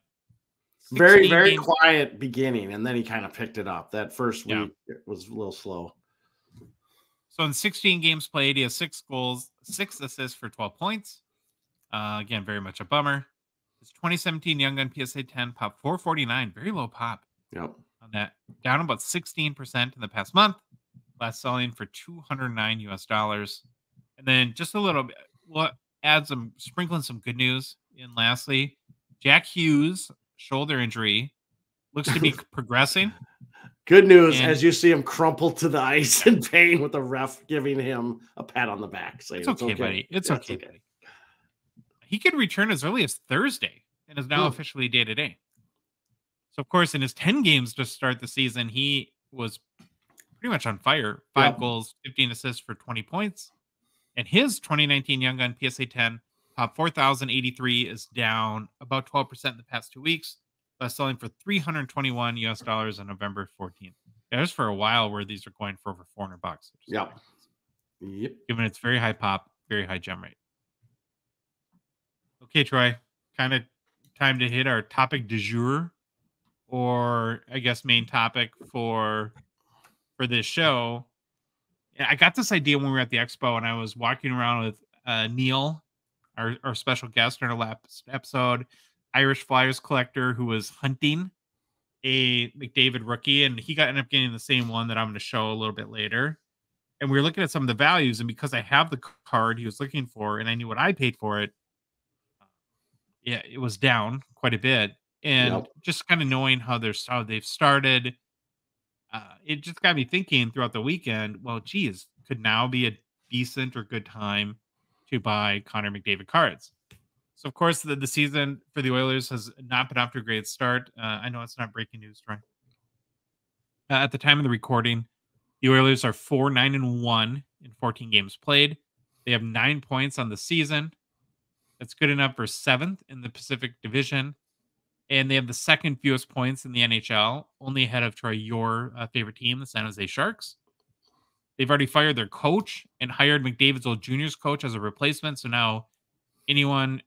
very, very quiet beginning. And then he kind of picked it up. That first week it was a little slow. So in 16 games played, he has 6 goals, 6 assists for 12 points. Again, very much a bummer. His 2017 Young Gun PSA 10 pop 449, very low pop. Yep. On that, down about 16% in the past month, last selling for $209. And then just a little bit, we'll add some, sprinkling some good news in lastly. Jack Hughes, shoulder injury, looks to be progressing. Good news, and as you see him crumple to the ice in pain with the ref giving him a pat on the back. Saying, it's okay, buddy. It's okay, buddy. He could return as early as Thursday and is now officially day-to-day. So, of course, in his 10 games to start the season, he was pretty much on fire. 5 goals, 15 assists for 20 points. And his 2019 Young Gun PSA 10, top 4,083, is down about 12% in the past 2 weeks, thus selling for $321 on November 14th. Yeah, there's for a while where these are going for over $400. Yep. Given its very high pop, very high gem rate. Okay, Troy, kind of time to hit our topic du jour, or I guess main topic for this show. I got this idea when we were at the expo and I was walking around with Neil, our special guest on our last episode, Irish Flyers collector who was hunting a McDavid rookie, and he ended up getting the same one that I'm going to show a little bit later. And we were looking at some of the values, and because I have the card he was looking for and I knew what I paid for it, yeah, it was down quite a bit. And just kind of knowing how they've started, it just got me thinking throughout the weekend, well, geez, could now be a decent or good time to buy Connor McDavid cards. So, of course, the season for the Oilers has not been off to a great start. I know it's not breaking news, right? At the time of the recording, the Oilers are 4-9-1 in 14 games played. They have 9 points on the season. That's good enough for 7th in the Pacific Division. And they have the second fewest points in the NHL, only ahead of Troy, your favorite team, the San Jose Sharks. They've already fired their coach and hired McDavid's old juniors coach as a replacement. So now anyone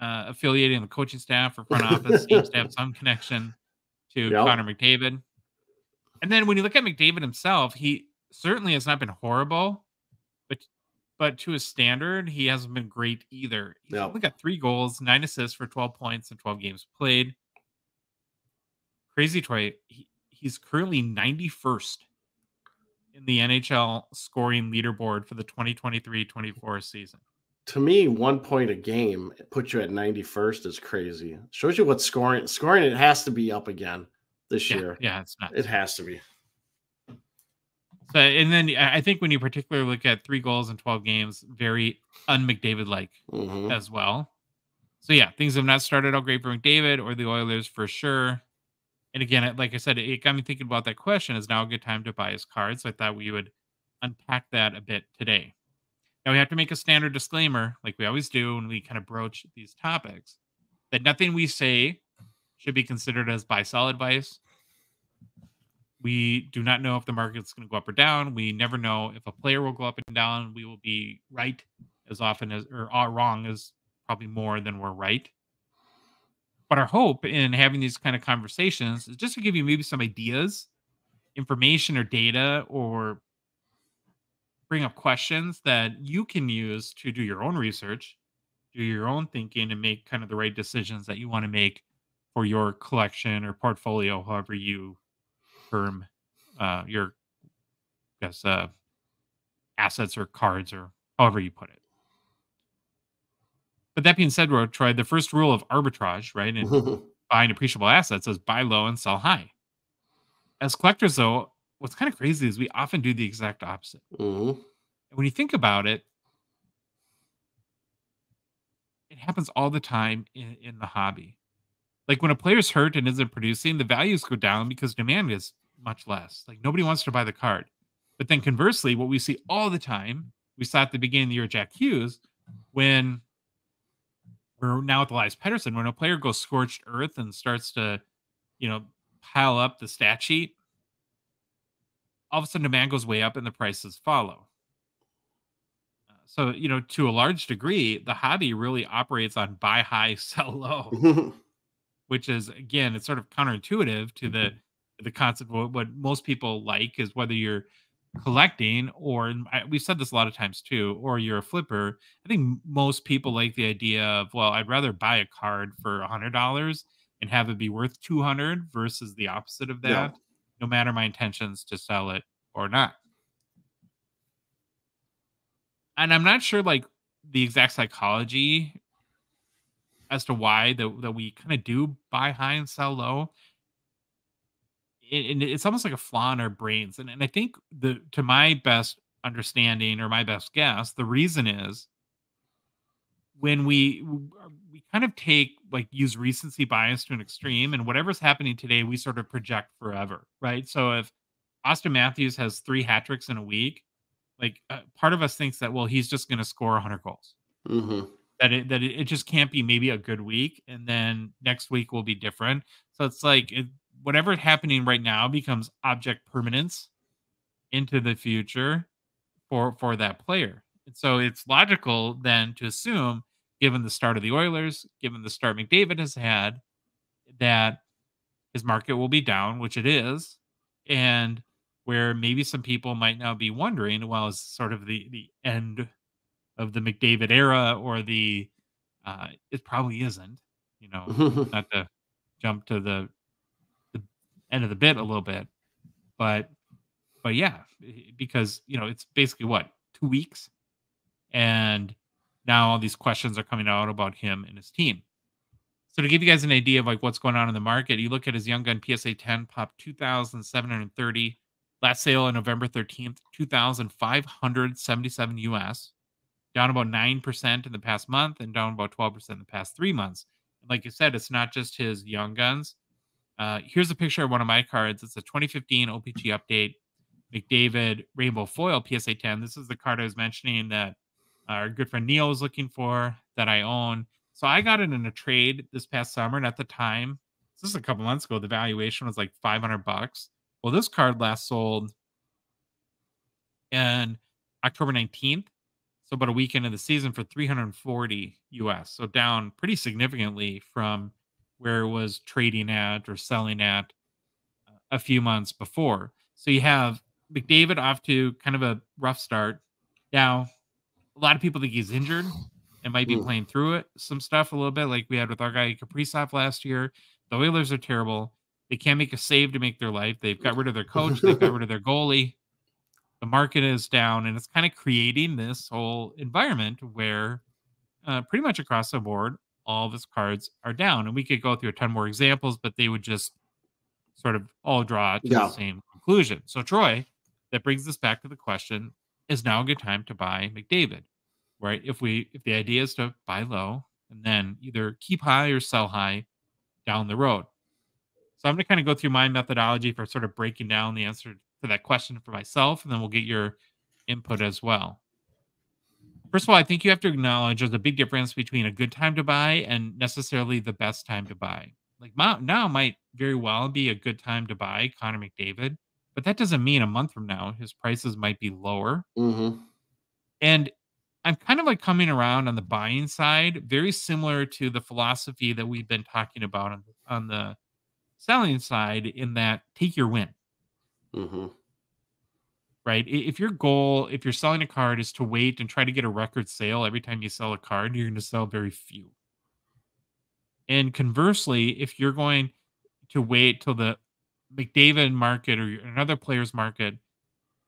affiliating the coaching staff or front office seems to have some connection to Connor McDavid. And then when you look at McDavid himself, he certainly has not been horrible, but to his standard, he hasn't been great either. He's only got 3 goals, 9 assists for 12 points and 12 games played. Crazy, Troy. He's currently 91st in the NHL scoring leaderboard for the 2023-24 season. To me, 1 point a game puts you at 91st is crazy. It shows you what scoring. It has to be up again this year. Yeah, it's not. It has to be. So, and then I think when you particularly look at 3 goals in 12 games, very un-McDavid-like as well. So, yeah, things have not started out great for McDavid or the Oilers for sure. And again, like I said, it got me thinking about that question. Is now a good time to buy his cards? So I thought we would unpack that a bit today. Now, we have to make a standard disclaimer, like we always do when we kind of broach these topics, that nothing we say should be considered as buy-sell advice. We do not know if the market's going to go up or down. We never know if a player will go up and down. We will be right as often as, or wrong is probably more than we're right. But our hope in having these kind of conversations is just to give you maybe some ideas, information or data, or bring up questions that you can use to do your own research, do your own thinking, and make kind of the right decisions that you want to make for your collection or portfolio, however you term your assets or cards or however you put it. But that being said, Troy, the first rule of arbitrage, right, and buying appreciable assets is buy low and sell high. As collectors, though, what's kind of crazy is we often do the exact opposite. And when you think about it, it happens all the time in the hobby. Like when a player's hurt and isn't producing, the values go down because demand is much less. Like nobody wants to buy the card. But then conversely, what we see all the time, we saw at the beginning of the year Jack Hughes, when we're now with Elias Pettersson, when a player goes scorched earth and starts to, you know, pile up the stat sheet, all of a sudden demand goes way up and the prices follow. So, you know, to a large degree, the hobby really operates on buy high, sell low. Which is, again, it's sort of counterintuitive to the concept of what most people like is whether you're collecting or, we've said this a lot of times too, or you're a flipper. I think most people like the idea of, well, I'd rather buy a card for $100 and have it be worth $200 versus the opposite of that, no matter my intentions to sell it or not. And I'm not sure like the exact psychology as to why that we kind of do buy high and sell low. And it's almost like a flaw in our brains. And I think to my best understanding or my best guess, the reason is when we kind of take, like, use recency bias to an extreme, and whatever's happening today, we sort of project forever, right? So if Austin Matthews has 3 hat tricks in a week, like part of us thinks that, well, he's just going to score 100 goals. That it just can't be maybe a good week, and then next week will be different. So it's like whatever happening right now becomes object permanence into the future for that player. And so it's logical then to assume, given the start of the Oilers, given the start McDavid has had, that his market will be down, which it is, and where maybe some people might now be wondering, well, is sort of the end of the McDavid era, or the it probably isn't, you know, not to jump to the end of the bit a little bit, but yeah, because, you know, it's basically what, 2 weeks, and now all these questions are coming out about him and his team. So to give you guys an idea of like what's going on in the market, you look at his Young Gun PSA 10 pop 2,730, last sale on November 13th, 2,577 US. down about 9% in the past month and down about 12% in the past 3 months. And like you said, it's not just his young guns. Here's a picture of one of my cards. It's a 2015 OPG update, McDavid Rainbow Foil PSA 10. This is the card I was mentioning that our good friend Neil was looking for that I own. So I got it in a trade this past summer, and at the time, this is a couple months ago, the valuation was like $500. Well, this card last sold on October 19th, so about a week into the season, for $340 US. So down pretty significantly from where it was trading at or selling at a few months before. So you have McDavid off to kind of a rough start. Now, a lot of people think he's injured and might be playing through it, some stuff a little bit, like we had with our guy Kaprizov last year. The Oilers are terrible. They can't make a save to make their life. They've got rid of their coach. They've got rid of their goalie. The market is down, and it's kind of creating this whole environment where pretty much across the board, all of his cards are down. And we could go through a ton more examples, but they would just sort of all draw to the same conclusion. So, Troy, that brings us back to the question, is now a good time to buy McDavid, right? If the idea is to buy low and then either keep high or sell high down the road. So I'm going to kind of go through my methodology for sort of breaking down the answer to that question for myself, and then we'll get your input as well. First of all, I think you have to acknowledge there's a big difference between a good time to buy and necessarily the best time to buy. Like now might very well be a good time to buy Connor McDavid, but that doesn't mean a month from now his prices might be lower. And I'm kind of like coming around on the buying side, very similar to the philosophy that we've been talking about on the selling side, in that take your win. Right? If your goal, if you're selling a card, is to wait and try to get a record sale every time you sell a card, you're going to sell very few. And conversely, if you're going to wait till the McDavid market or another player's market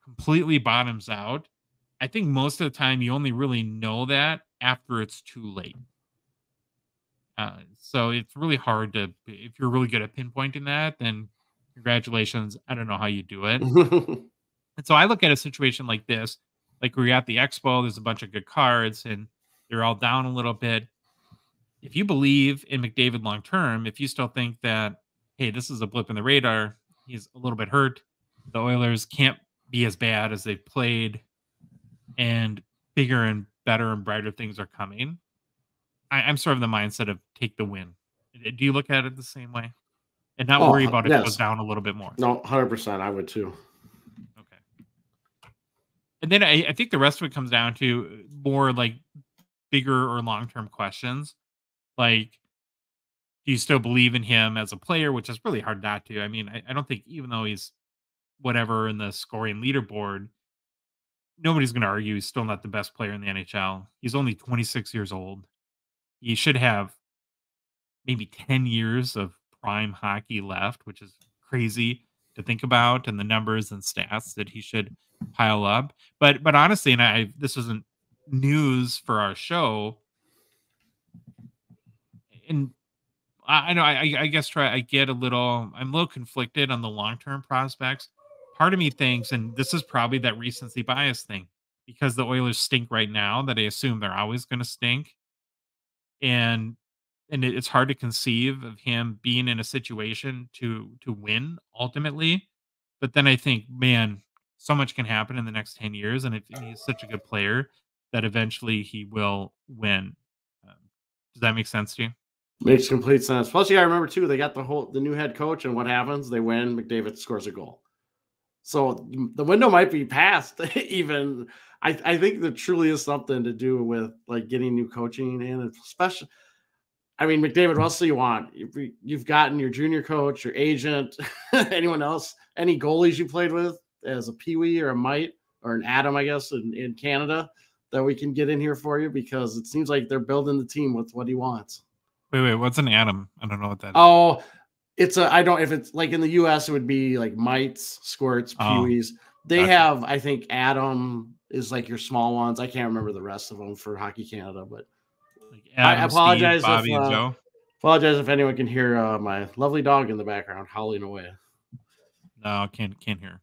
completely bottoms out, I think most of the time you only really know that after it's too late. So it's really hard to, if you're really good at pinpointing that, then congratulations. I don't know how you do it. And so I look at a situation like this, like we're at the expo, there's a bunch of good cards and they're all down a little bit. If you believe in McDavid long-term, if you still think that, hey, this is a blip in the radar, he's a little bit hurt, the Oilers can't be as bad as they've played, and bigger and better and brighter things are coming. I'm sort of the mindset of take the win. Do you look at it the same way? And not worry about if it goes down a little bit more? No, 100%. I would too. Okay. And then I think the rest of it comes down to more like bigger or long-term questions. Like, do you still believe in him as a player? Which is really hard not to. I mean, I don't think, even though he's whatever in the scoring leaderboard, nobody's going to argue he's still not the best player in the NHL. He's only 26 years old. He should have maybe 10 years of prime hockey left, which is crazy to think about, and the numbers and stats that he should pile up. But honestly, and this isn't news for our show, and I know I guess I'm a little conflicted on the long-term prospects. Part of me thinks, and this is probably that recency bias thing, because the Oilers stink right now, that I assume they're always going to stink. And it's hard to conceive of him being in a situation to win ultimately. But then I think, man, so much can happen in the next 10 years. And if he's such a good player that eventually he will win. Does that make sense to you? Makes complete sense. Plus, yeah, I remember too, they got the new head coach, and what happens? They win. McDavid scores a goal. So the window might be past even. I think there truly is something to do with like getting new coaching in, and especially, I mean, McDavid, what else do you want? You've gotten your junior coach, your agent, anyone else, any goalies you played with as a peewee or a mite or an Adam, I guess, in Canada, that we can get in here for you, because it seems like they're building the team with what he wants. Wait, what's an Adam? I don't know what that is. Oh, it's a, I don't, if it's like in the US, it would be like mites, squirts, peewees. They have, I think Adam is like your small ones. I can't remember the rest of them for Hockey Canada, but like Adam, I apologize, Steve, Bobby, and Joe. Apologize if anyone can hear my lovely dog in the background howling away. No, can't hear.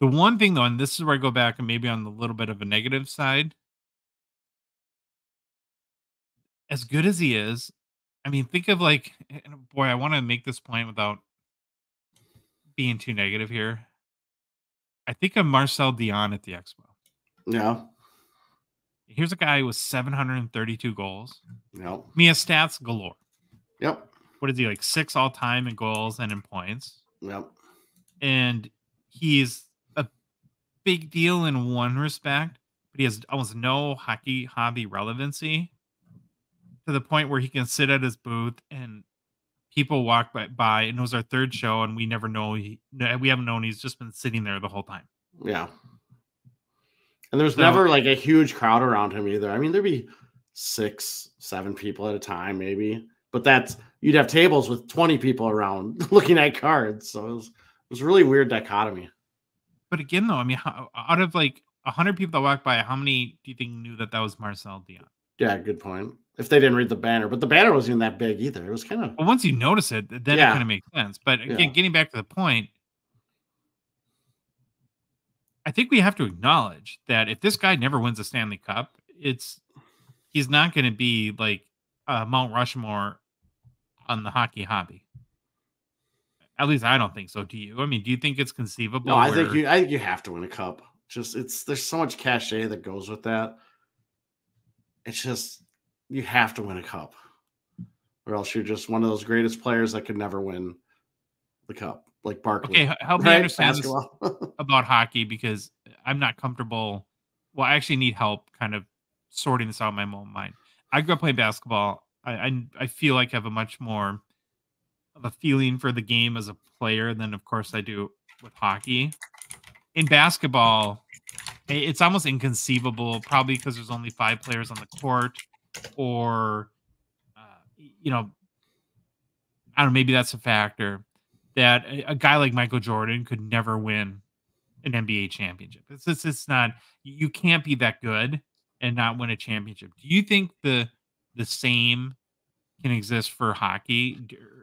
The one thing though, and this is where I go back and maybe on a little bit of a negative side, as good as he is, I mean, think of like, boy, I want to make this point without being too negative here. I think of Marcel Dion at the Expo. Yeah. Here's a guy with 732 goals. Yep. I mean, his stats galore. Yep. What is he, like six all-time in goals and in points? Yep. And he's a big deal in one respect, but he has almost no hockey hobby relevancy to the point where he can sit at his booth and people walk by and it was our third show and we never know. We haven't known he's just been sitting there the whole time. Yeah. And there's never like a huge crowd around him either. I mean, there'd be 6, 7 people at a time, maybe. But that's, you'd have tables with 20 people around looking at cards. So it was a really weird dichotomy. But again, though, I mean, how, out of like 100 people that walked by, how many do you think knew that that was Marcel Dion? Yeah, good point. If they didn't read the banner. But the banner wasn't even that big either. It was kind of... Well, once you notice it, then it kind of makes sense. But again, getting back to the point, I think we have to acknowledge that if this guy never wins a Stanley Cup, he's not going to be like Mount Rushmore on the hockey hobby. At least I don't think so. Do you? I mean, do you think it's conceivable? No, I think you have to win a cup. Just there's so much cachet that goes with that. It's just you have to win a cup, or else you're just one of those greatest players that could never win the cup. Like Barkley. Okay, help me understand this about hockey, because I'm not comfortable. Well, I actually need help kind of sorting this out in my own mind. I grew up playing basketball. I feel like I have a much more of a feeling for the game as a player than, of course, I do with hockey. In basketball, it's almost inconceivable, probably because there's only 5 players on the court, or, I don't know, maybe that's a factor. That a guy like Michael Jordan could never win an NBA championship. It's not, you can't be that good and not win a championship. Do you think the same can exist for hockey,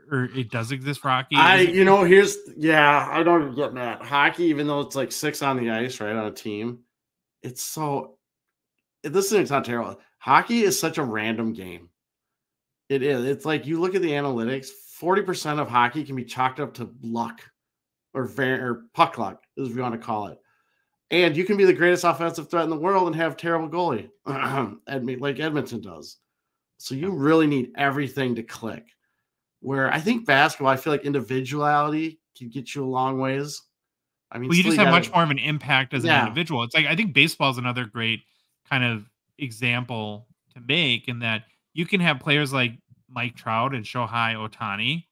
or it does exist for hockey? I don't even get mad. Hockey, even though it's like 6 on the ice, right, on a team, it's so, this thing's not terrible. Hockey is such a random game. It is. It's like you look at the analytics, 40% of hockey can be chalked up to luck or puck luck, as we want to call it. And you can be the greatest offensive threat in the world and have terrible goalie, like Edmonton does. So you really need everything to click. Where I think basketball, I feel like individuality can get you a long ways. I mean, well, you just have much more of an impact as an individual. It's like, I think baseball is another great kind of example to make, in that you can have players like Mike Trout and Shohei Ohtani,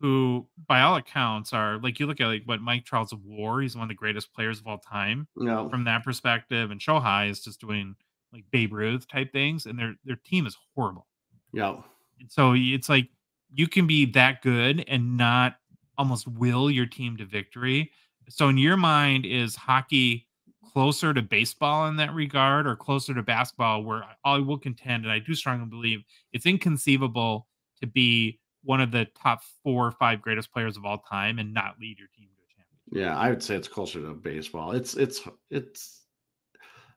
who by all accounts are, like, you look at like what Mike Trout's WAR, he's one of the greatest players of all time from that perspective, and Shohei is just doing like Babe Ruth type things, and their team is horrible. Yeah. So it's like you can be that good and not almost will your team to victory. So in your mind, is hockey closer to baseball in that regard, or closer to basketball, where I will contend, and I do strongly believe it's inconceivable to be one of the top 4 or 5 greatest players of all time and not lead your team to a championship? Yeah, I would say it's closer to baseball. It's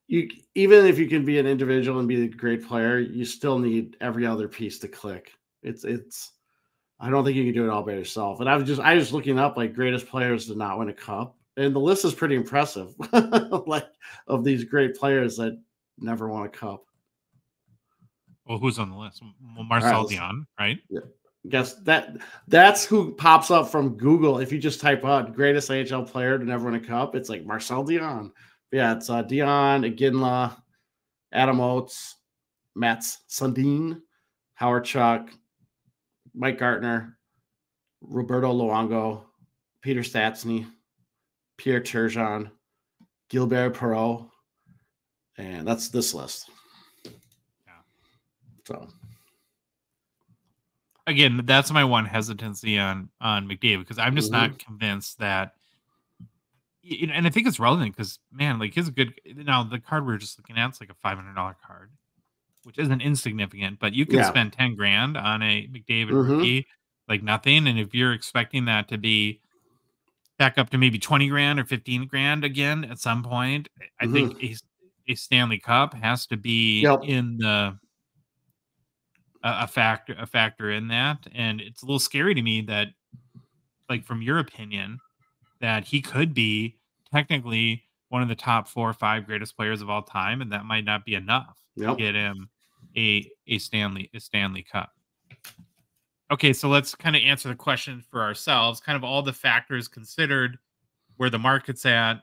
you, even if you can be an individual and be a great player, you still need every other piece to click. I don't think you can do it all by yourself. And I was looking up like greatest players to not win a cup. And the list is pretty impressive, like, of these great players that never won a cup. Well, who's on the list? Well, Marcel Dion, right? Yeah. Guess that's who pops up from Google. If you just type out greatest AHL player to never win a cup, it's like Marcel Dion. Yeah, it's Dion, Iginla, Adam Oates, Mats Sundin, Howard Chuck, Mike Gartner, Roberto Luongo, Peter Stastny, Pierre Turgeon, Gilbert Perreault, and that's this list. Yeah. So again, that's my one hesitancy on McDavid, because I'm just not convinced that. And I think it's relevant because, man, like, his good. Now the card we were just looking at, it's like a $500 card, which isn't insignificant, but you can spend $10,000 on a McDavid rookie like nothing, and if you're expecting that to be back up to maybe $20,000 or $15,000 again at some point, I think a Stanley Cup has to be in the a factor in that. And it's a little scary to me that, like, from your opinion, that he could be technically one of the top 4 or 5 greatest players of all time, and that might not be enough to get him a Stanley Cup. Okay, so let's kind of answer the question for ourselves. Kind of all the factors considered, where the market's at,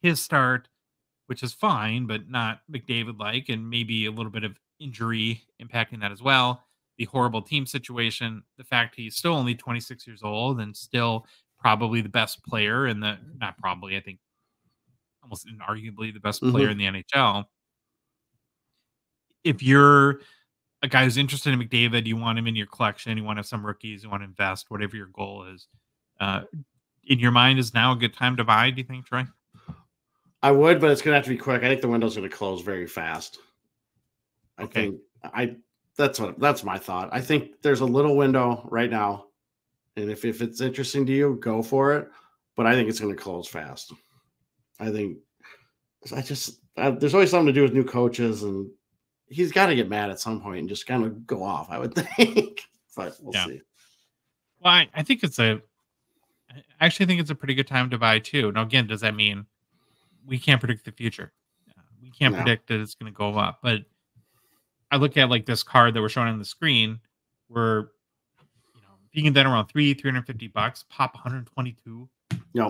his start, which is fine, but not McDavid-like, and maybe a little bit of injury impacting that as well. The horrible team situation, the fact he's still only 26 years old and still probably the best player in the, not probably, I think almost inarguably the best player in the NHL. If you're a guy who's interested in McDavid, you want him in your collection, you want to have some rookies, you want to invest, whatever your goal is. In your mind, is now a good time to buy, do you think, Troy? I would, but it's going to have to be quick. I think the window's going to close very fast. That's my thought. I think there's a little window right now, and if it's interesting to you, go for it. But I think it's going to close fast. There's always something to do with new coaches, and he's got to get mad at some point and just kind of go off, I would think. But we'll see. Well, I actually think it's a pretty good time to buy too. Now, again, does that mean we can't predict the future? We can't predict that it's going to go up, but I look at like this card that we're showing on the screen, where, you know, if you can get around $350, pop 122,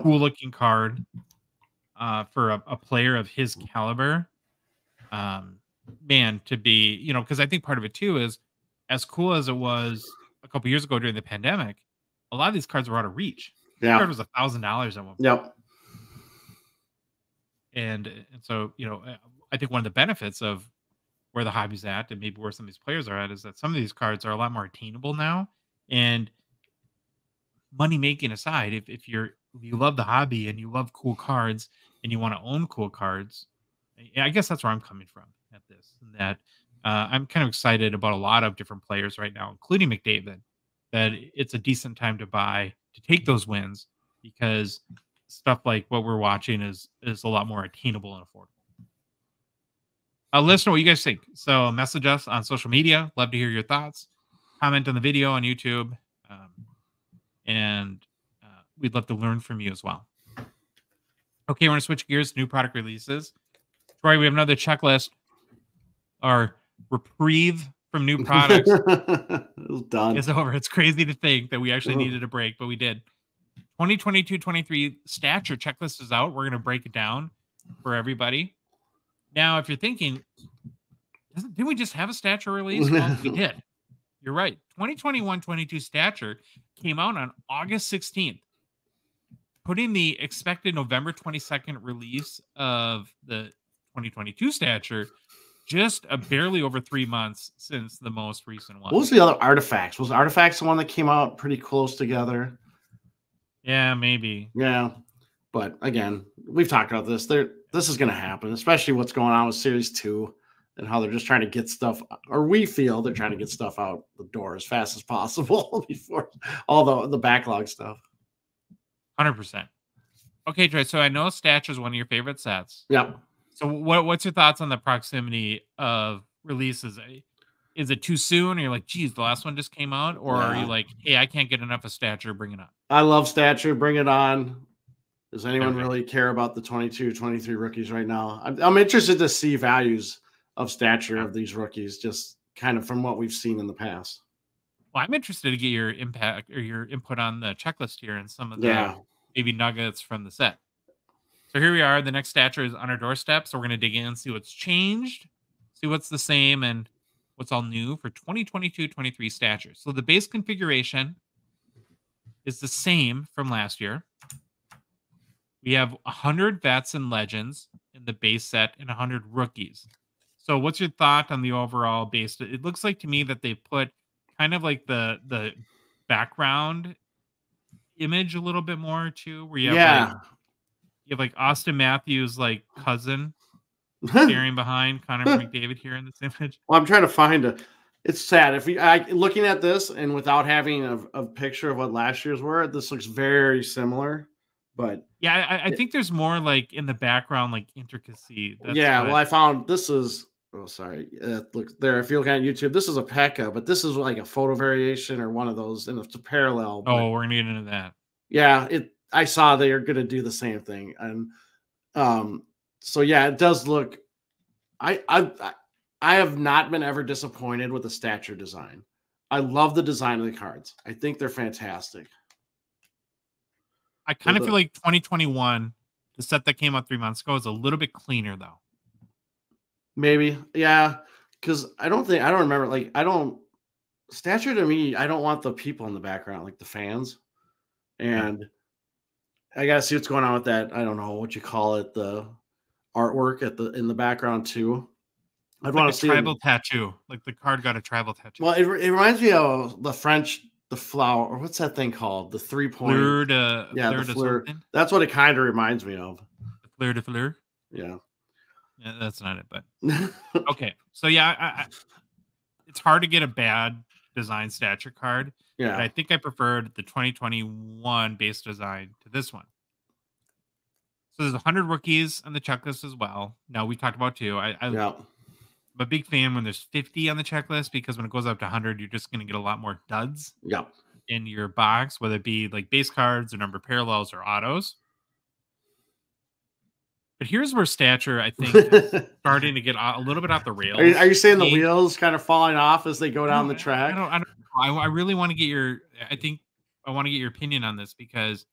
cool looking card for a player of his caliber, man, to be, you know, because I think part of it too is, as cool as it was a couple years ago during the pandemic, a lot of these cards were out of reach. This card was $1,000 at one point. And so, you know, I think one of the benefits of where the hobby's at, and maybe where some of these players are at, is that some of these cards are a lot more attainable now. And money making aside, if you love the hobby and you love cool cards and you want to own cool cards, I guess that's where I'm coming from at this. And that I'm kind of excited about a lot of different players right now, including McDavid, that it's a decent time to buy, to take those wins, because stuff like what we're watching is a lot more attainable and affordable. Let us know what you guys think. So message us on social media. Love to hear your thoughts. Comment on the video on YouTube. And we'd love to learn from you as well. Okay, we're going to switch gears to new product releases. Troy, we have another checklist. Our reprieve from new products is over. It's crazy to think that we actually needed a break, but we did. 2022-23 stature checklist is out. We're going to break it down for everybody. Now, if you're thinking, didn't we just have a stature release? Well, we did. You're right. 2021-22 stature came out on August 16th, putting the expected November 22nd release of the 2022 stature just barely over 3 months since the most recent one. What was the other artifacts? Was artifacts the one that came out pretty close together? Yeah, maybe. Yeah. But again, we've talked about this. This is going to happen, especially what's going on with Series 2 and how they're just trying to get stuff, or we feel they're trying to get stuff out the door as fast as possible before all the backlog stuff. 100%. Okay, Troy, so I know Stature is one of your favorite sets. Yeah. So what's your thoughts on the proximity of releases? Is it too soon? Or you're like, geez, the last one just came out? Or are you like, hey, I can't get enough of Stature, bring it on? I love Stature, bring it on. Does anyone really care about the 22-23 rookies right now? I'm interested to see values of stature of these rookies, just kind of from what we've seen in the past. Well, I'm interested to get your impact or your input on the checklist here and some of the maybe nuggets from the set. So here we are. The next stature is on our doorstep. So we're going to dig in and see what's changed, see what's the same, and what's all new for 2022-23 stature. So the base configuration is the same from last year. We have 100 vets and legends in the base set and 100 rookies. So what's your thought on the overall base? It looks like to me that they put kind of like the background image a little bit more too, where you have, like, you have like Austin Matthews, like cousin staring behind Connor McDavid here in this image. Well, I'm trying to find a, it's sad. If looking at this and without having a picture of what last year's were, this looks very similar. But yeah, I think there's more like in the background, like intricacy. That's well, I found this is Oh, sorry. Look there, if you look on YouTube, this is a Pekka, but this is like a photo variation or one of those, and it's a parallel. Oh, we're gonna get into that. Yeah, I saw they are gonna do the same thing, and so yeah, it does look. I have not been ever disappointed with the stature design. I love the design of the cards. I think they're fantastic. I kind of feel like 2021, the set that came out 3 months ago, is a little bit cleaner though. Maybe, yeah, because I don't remember. Like, stature to me, I don't want the people in the background, like the fans. And I gotta see what's going on with that. I don't know what you call it, the artwork in the background too. I'd want to see tribal tattoo, like the card got a tribal tattoo. Well, it reminds me of the French, the flower, or what's that thing called? The 3-point. Fleur de, yeah, fleur de fleur. That's what it kind of reminds me of. The fleur de fleur. Yeah. Yeah, that's not it, but okay. So yeah, it's hard to get a bad design stature card. Yeah, but I think I preferred the 2021 base design to this one. So there's 100 rookies on the checklist as well. Now we talked about two. Yeah. I'm a big fan when there's 50 on the checklist, because when it goes up to 100, you're just going to get a lot more duds. Yeah. In your box, whether it be like base cards or number parallels or autos. But here's where stature, I think, is starting to get a little bit off the rails. Are you saying the wheels kind of falling off as they go down the track? I really want to get your. I think I want to get your opinion on this, because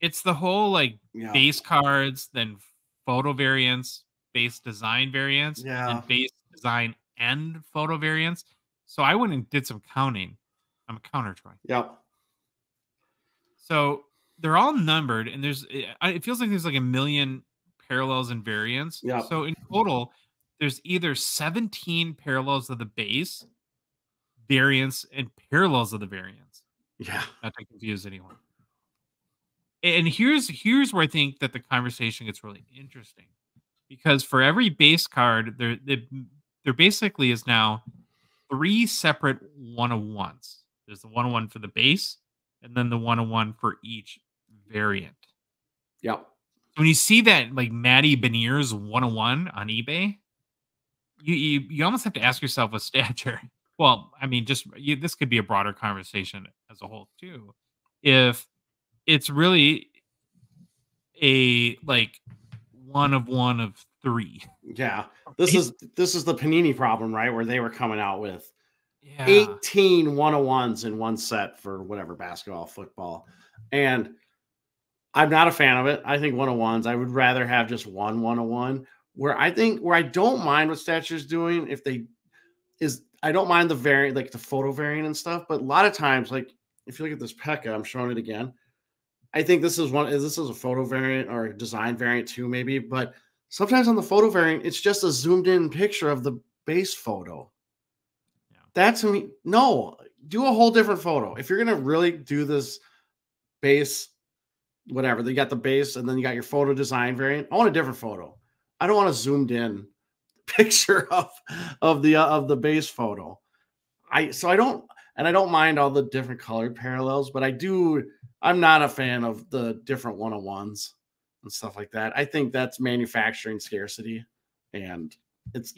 it's the whole like base cards, then photo variants, base design variants, and base design and photo variants. So I went and did some counting. I'm a counter, Troy. Yep. So they're all numbered, and it feels like there's like a million parallels and variants. Yep. So in total, there's either 17 parallels of the base, variants, and parallels of the variants. Yeah. Not to confuse anyone. And here's where I think that the conversation gets really interesting. Because for every base card, there basically is now 3 separate 101s. There's the 101 for the base, and then the 101 for each variant. Yep. When you see that, like Maddie Beniers 101 on eBay, you almost have to ask yourself with stature. Well, I mean, this could be a broader conversation as a whole too. If it's really a like one of 3. Yeah, this is the Panini problem, right? Where they were coming out with 18 101s in one set for whatever basketball, football, and. I'm not a fan of it. I think 101s. I would rather have just one 101. Where I don't mind what stature's doing, I don't mind the variant, like the photo variant and stuff. But a lot of times, like if you look at this Pekka, I'm showing it again. I think this is a photo variant or a design variant too, maybe. But sometimes on the photo variant, it's just a zoomed in picture of the base photo. Yeah. That to me, no, do a whole different photo. If you're gonna really do this base. Whatever, they got the base and then you got your photo design variant. I want a different photo. I don't want a zoomed in picture of the base photo. I don't mind all the different colored parallels, but I'm not a fan of the different 101s and stuff like that. I think that's manufacturing scarcity, and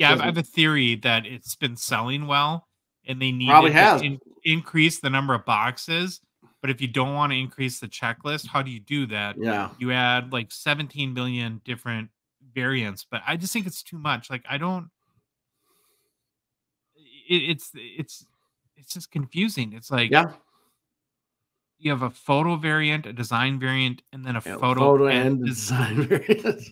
I have a theory that it's been selling well and they need to increase the number of boxes. But if you don't want to increase the checklist, how do you do that? Yeah. You add like 17 million different variants, but I just think it's too much. Like it's just confusing. It's like, you have a photo variant, a design variant, and then a photo and design variant.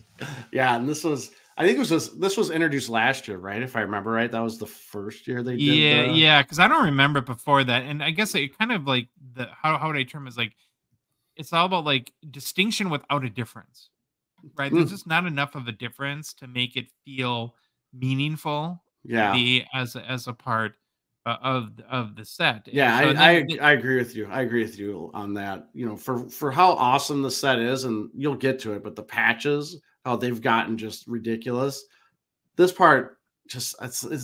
Yeah. And this was introduced last year, right? If I remember right, that was the first year they did. Yeah, because I don't remember it before that. And I guess it kind of like the how would I term it? Is like it's all about like distinction without a difference, right? There's just not enough of a difference to make it feel meaningful. Yeah, as a part of the set. Yeah, so I agree with you. I agree with you on that. You know, for how awesome the set is, and you'll get to it, but the patches. Oh, they've gotten just ridiculous. This part,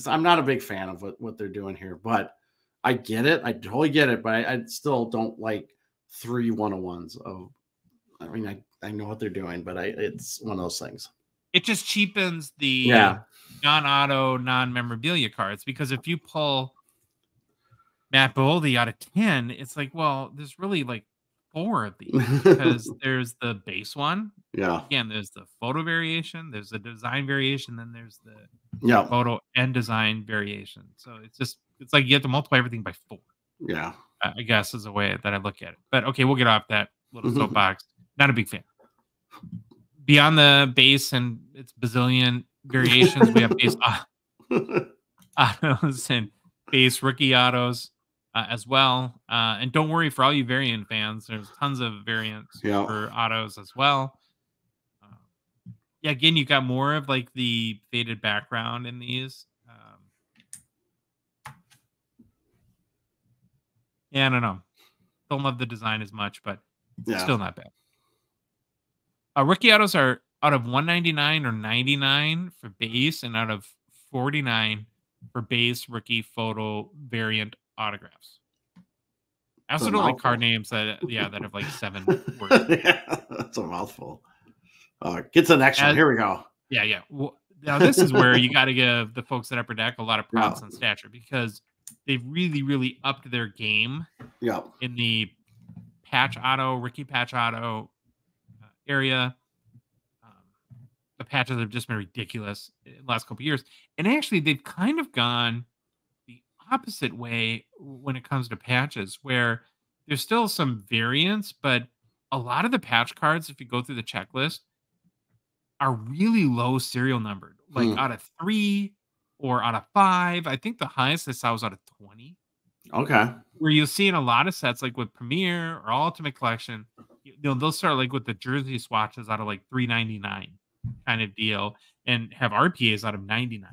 I'm not a big fan of what they're doing here, but I get it. I totally get it, but I still don't like 3 101s. Oh, I mean, I know what they're doing, but it's one of those things. It just cheapens the non-auto, non-memorabilia cards, because if you pull Matt Boldy out of 10, it's like, well, there's really like 4 of these, because there's the base one. Yeah. Again, there's the photo variation, there's the design variation, then there's the photo and design variation. So it's just, it's like you have to multiply everything by 4. Yeah. I guess is a way that I look at it. But okay, we'll get off that little soapbox. Not a big fan. Beyond the base and its bazillion variations, we have base autos and base rookie autos as well. And don't worry, for all you variant fans, there's tons of variants for autos as well. Yeah, again, you got more of like the faded background in these. Yeah, I don't know. Don't love the design as much, but still not bad. Rookie autos are out of 199 or 99 for base, and out of 49 for base, rookie, photo, variant, autographs. I also don't like card names that that have like 7 words. That's a mouthful. Get to the next one. Here we go. Yeah. Well, now this is where you got to give the folks at Upper Deck a lot of props and stature, because they've really, really upped their game in the patch auto, rookie patch auto area. The patches have just been ridiculous in the last couple of years. And actually, they've kind of gone the opposite way when it comes to patches, where there's still some variance, but a lot of the patch cards, if you go through the checklist, are really low serial numbered, like out of 3 or out of 5. I think the highest I saw was out of 20. Okay. Where you'll see in a lot of sets, like with Premier or Ultimate Collection, you know, they'll start like with the jersey swatches out of like 399 kind of deal, and have RPAs out of 99.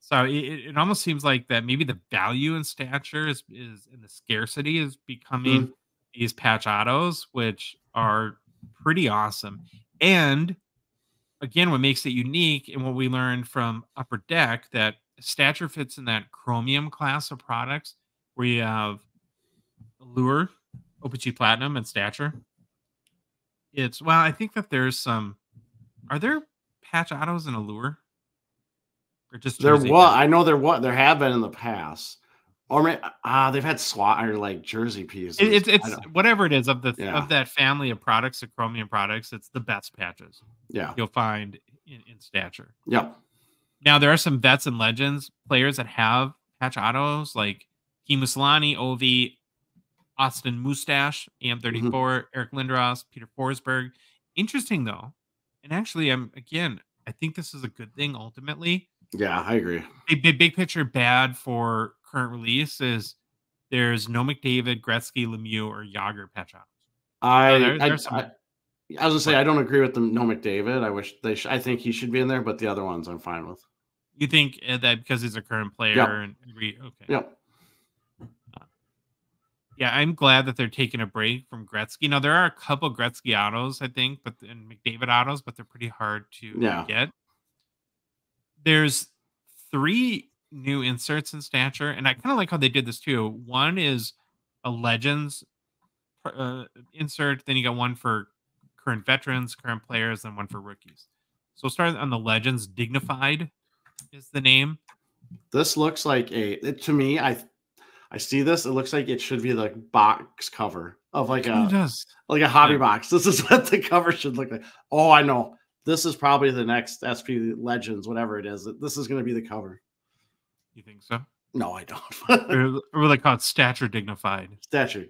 So it almost seems like that maybe the value in stature is and the scarcity is becoming these patch autos, which are pretty awesome. And again, what makes it unique, and what we learned from Upper Deck, that stature fits in that chromium class of products, where you have Allure, OPG Platinum, and Stature. It's, well, I think that there's some. Are there patch autos in Allure? Or just there was. I know there have been in the past. Or maybe, they've had SWAT or like jersey pieces. It's whatever it is of the of that family of products, the chromium products. It's the best patches. Yeah, you'll find in stature. Yeah. Now there are some vets and legends players that have patch autos, like Himo Solani, Ovi, Austin Moustache, AM34, Eric Lindros, Peter Forsberg. Interesting though, and actually, I think this is a good thing ultimately. Yeah, I agree. Big picture bad for current release is there's no McDavid, Gretzky, Lemieux, or Jagr patch outs. I was gonna say I don't agree with them. No McDavid. I wish they. I think he should be in there, but the other ones I'm fine with. You think that because he's a current player and okay. Yep. Yeah, I'm glad that they're taking a break from Gretzky. Now there are a couple Gretzky autos, I think, and McDavid autos, but they're pretty hard to get. There's 3 new inserts in stature, and I kind of like how they did this too. One is a Legends insert, then you got one for current veterans, current players, and one for rookies. So we'll start on the Legends. Dignified is the name. This looks like to me, I see this. It looks like it should be the box cover of like a hobby box. This is what the cover should look like. Oh, I know. This is probably the next SP Legends, whatever it is. This is going to be the cover. You think so? No, I don't. or they call it Stature Dignified. Stature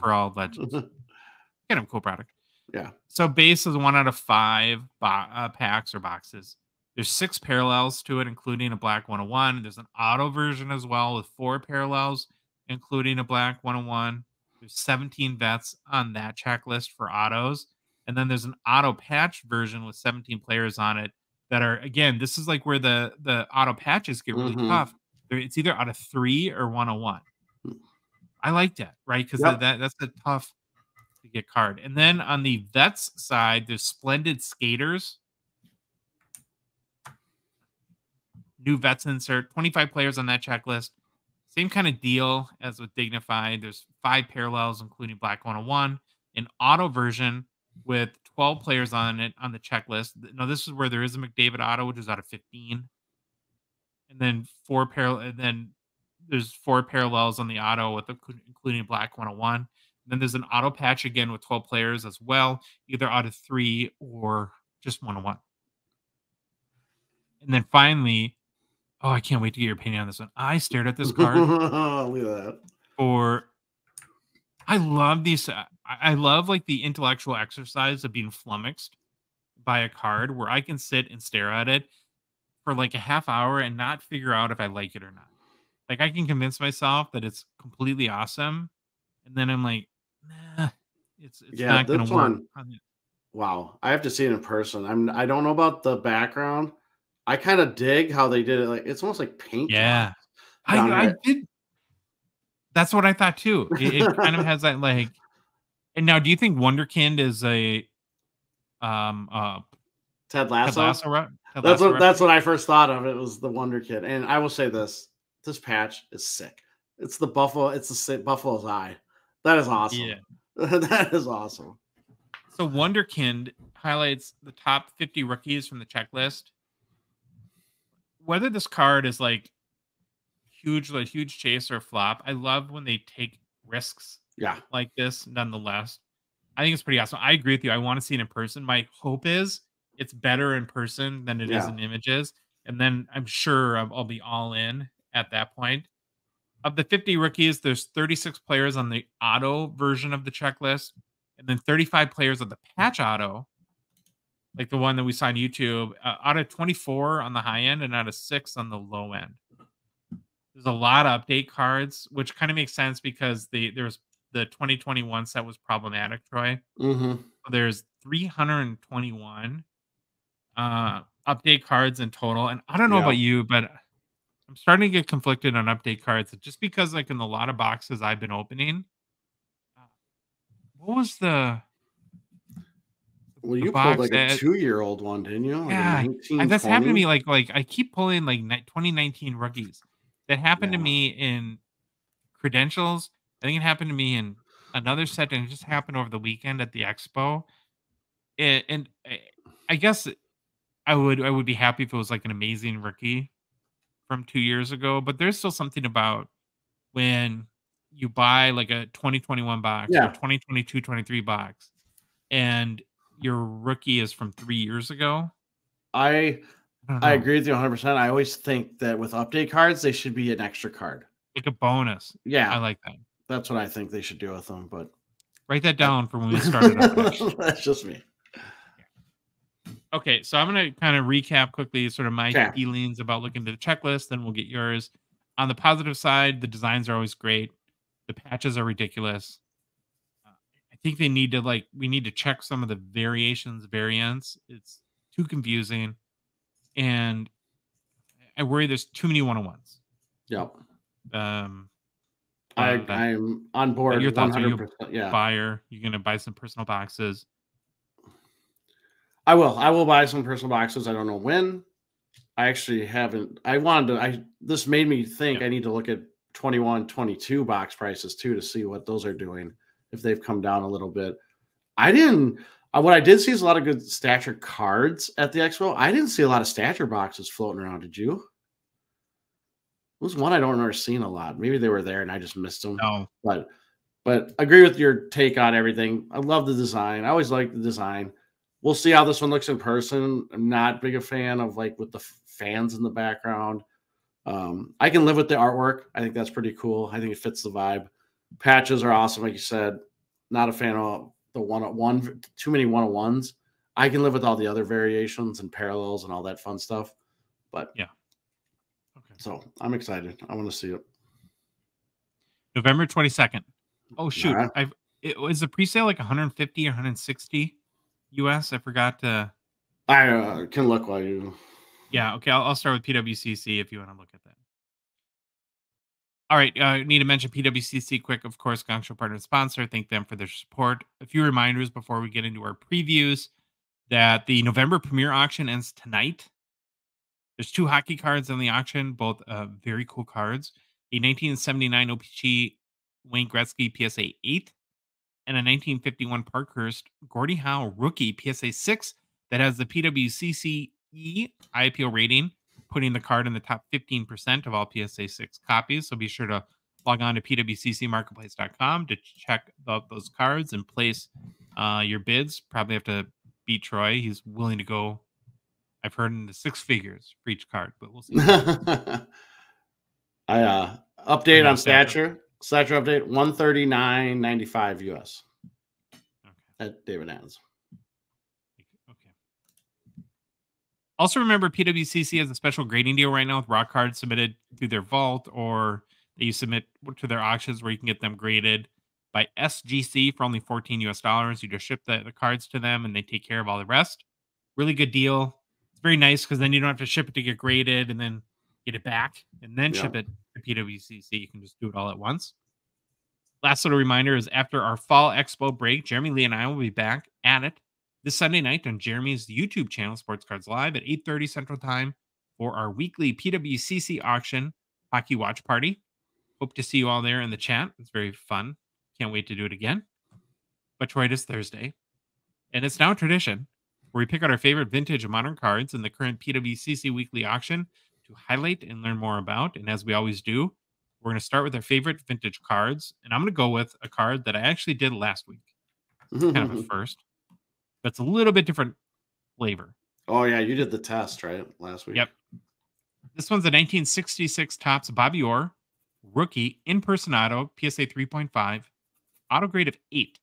for all Legends. Kind of cool product. Yeah. So base is 1 out of 5 packs or boxes. There's 6 parallels to it, including a black 101. There's an auto version as well with 4 parallels, including a black 101. There's 17 vets on that checklist for autos. And then there's an auto patch version with 17 players on it that are, again, this is like where the auto patches get really tough. It's either out of 3 or 101. I like that, right? Because that's a tough to get card. And then on the vets side, there's Splendid Skaters. New vets insert, 25 players on that checklist. Same kind of deal as with Dignified. There's 5 parallels, including Black 101, an auto version with 12 players on it on the checklist. Now this is where there is a McDavid auto, which is out of 15, and then there's four parallels on the auto with the, including black 101. And then there's an auto patch again with 12 players as well, either out of 3 or just 101. And then finally, oh, I can't wait to get your opinion on this one. I stared at this card. Look at that. I love these. I love like the intellectual exercise of being flummoxed by a card where I can sit and stare at it for like a half hour and not figure out if I like it or not. Like I can convince myself that it's completely awesome, and then I'm like, nah, it's yeah, not going to work. Wow, I have to see it in person. I don't know about the background. I kind of dig how they did it. Like it's almost like paint. Yeah, I did. That's what I thought too. It kind of has that like. And now, do you think Wunderkind is a Ted Lasso? That's what I first thought of. It was the Wunderkind, and I will say this: this patch is sick. It's the buffalo. It's the buffalo's eye. That is awesome. Yeah. That is awesome. So Wunderkind highlights the top 50 rookies from the checklist. Whether this card is like huge chase or flop, I love when they take risks. Yeah, like this, nonetheless. I think it's pretty awesome. I agree with you. I want to see it in person. My hope is it's better in person than it is in images. And then I'm sure I'll be all in at that point. Of the 50 rookies, there's 36 players on the auto version of the checklist, and then 35 players on the patch auto, like the one that we saw on YouTube, out of 24 on the high end and out of 6 on the low end. There's a lot of update cards, which kind of makes sense because there's the 2021 set was problematic, Troy. Mm-hmm. So there's 321 update cards in total. And I don't know about you, but I'm starting to get conflicted on update cards just because, like, in a lot of boxes I've been opening. What was the. Well, you pulled like a 2-year-old one, didn't you? Like that's happened to me. Like I keep pulling like 2019 rookies. That happened to me in credentials. I think it happened to me in another set, and it just happened over the weekend at the expo. And I guess I would be happy if it was like an amazing rookie from 2 years ago. But there's still something about when you buy like a 2021 box or 2022-23 box, and your rookie is from 3 years ago. I agree with you 100%. I always think that with update cards, they should be an extra card, like a bonus. Yeah, I like that. That's what I think they should do with them. But write that down for when we started. That's just me. Yeah. Okay, so I'm going to kind of recap quickly, sort of my feelings about looking to the checklist. Then we'll get yours. On the positive side, the designs are always great. The patches are ridiculous. I think they need to we need to check some of the variants. It's too confusing. And I worry there's too many one-on-ones. Yep. I'm on board. Your thoughts? 100%, buyer. You're gonna buy some personal boxes. I will. I will buy some personal boxes. I don't know when. I actually haven't. I wanted to. This made me think. I need to look at 21, 22 box prices too to see what those are doing, if they've come down a little bit. I didn't. What I did see is a lot of good stature cards at the expo. I didn't see a lot of stature boxes floating around. Did you? It was one I don't remember seeing a lot. Maybe they were there and I just missed them. No. But agree with your take on everything. I love the design. I always like the design. We'll see how this one looks in person. I'm not big a fan of like with the fans in the background. I can live with the artwork. I think that's pretty cool. I think it fits the vibe. Patches are awesome, like you said. Not a fan of the one-on-one, too many one-on-ones. I can live with all the other variations and parallels and all that fun stuff. But yeah. Okay. So I'm excited. I want to see it. November 22nd. Oh shoot! Nah. It was the presale like 150 or 160 US. I forgot to. I can look while you. Yeah. Okay. I'll start with PWCC if you want to look at that. All right, I need to mention PWCC Quick, of course, Gong Show partner and sponsor. Thank them for their support. A few reminders before we get into our previews that the November Premier Auction ends tonight. There's 2 hockey cards in the auction, both very cool cards. A 1979 OPG Wayne Gretzky PSA 8 and a 1951 Parkhurst Gordie Howe rookie PSA 6 that has the PWCC IPO rating, putting the card in the top 15% of all PSA 6 copies. So be sure to log on to PWCCMarketplace.com to check out those cards and place your bids. Probably have to beat Troy. He's willing to go, I've heard, in the six figures for each card, but we'll see. Update on stature. Stature update, 139.95 US. Okay. At David Adams. Okay. Also remember, PWCC has a special grading deal right now with raw cards submitted through their vault or that you submit to their auctions, where you can get them graded by SGC for only $14 US. You just ship the cards to them and they take care of all the rest. Really good deal. It's very nice because then you don't have to ship it to get graded and then get it back and then ship it to PWCC. You can just do it all at once. Last little reminder is after our fall expo break, Jeremy, Lee, and I will be back at it this Sunday night on Jeremy's YouTube channel, Sports Cards Live, at 8:30 Central Time for our weekly PWCC auction hockey watch party. Hope to see you all there in the chat. It's very fun. Can't wait to do it again. But Troy, it is Thursday, and it's now tradition where we pick out our favorite vintage and modern cards in the current PWCC weekly auction to highlight and learn more about. And as we always do, we're going to start with our favorite vintage cards. And I'm going to go with a card that I actually did last week. It's kind of a first. But it's a little bit different flavor. Oh, yeah. You did the test, right? Last week. Yep. This one's a 1966 Topps Bobby Orr rookie in-person auto, PSA 3.5, auto grade of 8.